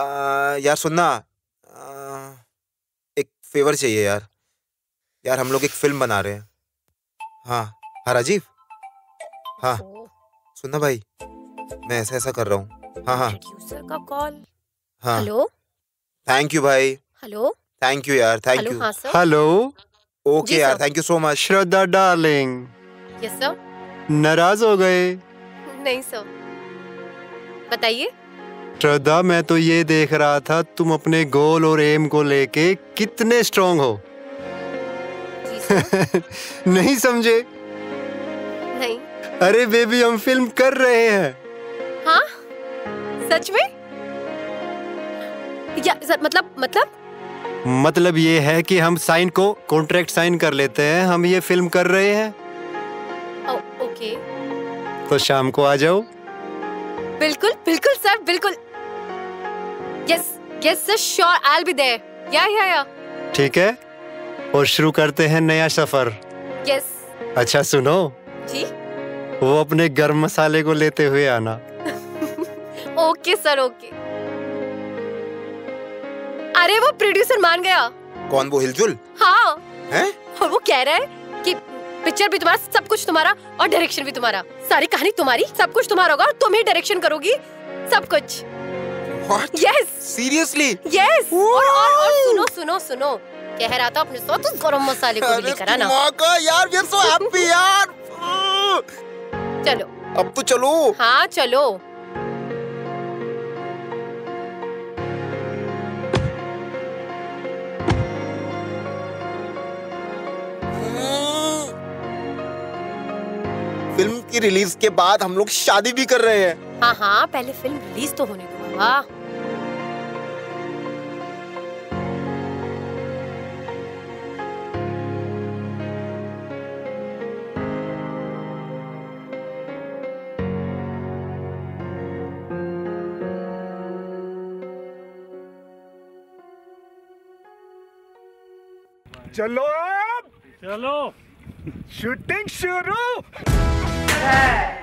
यार सुनना, आ, एक फेवर चाहिए यार। यार हम लोग एक फिल्म बना रहे हैं। हाँ हाँ राजीव, हाँ सुनना भाई, मैं ऐसा ऐसा कर रहा हूँ। हाँ हाँ प्रोड्यूसर का कॉल। हाँ हेलो, थैंक यू भाई। हेलो, थैंक यू यार, थैंक यू। हेलो, ओके यार, thank you so much. Shraddha darling. Yes sir. नाराज हो गए? नहीं सर, बताइए। श्रद्धा, मैं तो ये देख रहा था तुम अपने गोल और एम को लेके कितने स्ट्रॉन्ग हो। जी सर। नहीं समझे? नहीं। अरे बेबी, हम फिल्म कर रहे हैं। हाँ सच में? या सर, मतलब मतलब मतलब ये है कि हम साइन को कॉन्ट्रैक्ट साइन कर लेते हैं, हम ये फिल्म कर रहे हैं। Oh, okay. तो शाम को आ जाओ। बिल्कुल बिल्कुल सर, बिल्कुल। Yes yes sir, sure, I will be there. Yeah yeah या। ठीक है, और शुरू करते हैं नया सफर। यस। अच्छा सुनो जी, वो अपने गर्म मसाले को लेते हुए आना। Okay sir, okay. अरे वो प्रोड्यूसर मान गया। कौन, वो हिलजुल? हाँ है? और वो कह रहा है कि पिक्चर भी तुम्हारा, सब कुछ तुम्हारा, और डायरेक्शन भी तुम्हारा, सारी कहानी तुम्हारी, सब कुछ तुम्हारा होगा, तुम ही डायरेक्शन करोगी, सब कुछ। What? Yes. Seriously? Yes. और, और, और सुनो सुनो सुनो, कह रहा था अपने साथ उस गरम मसाले को लेकर आना। यार वी आर सो हैप्पी यार। चलो अब तो चलो। हाँ चलो। फिल्म की रिलीज के बाद हम लोग शादी भी कर रहे हैं। हाँ हाँ, पहले फिल्म रिलीज तो होने दो। हाँ। चलो अब चलो शूटिंग शुरू है।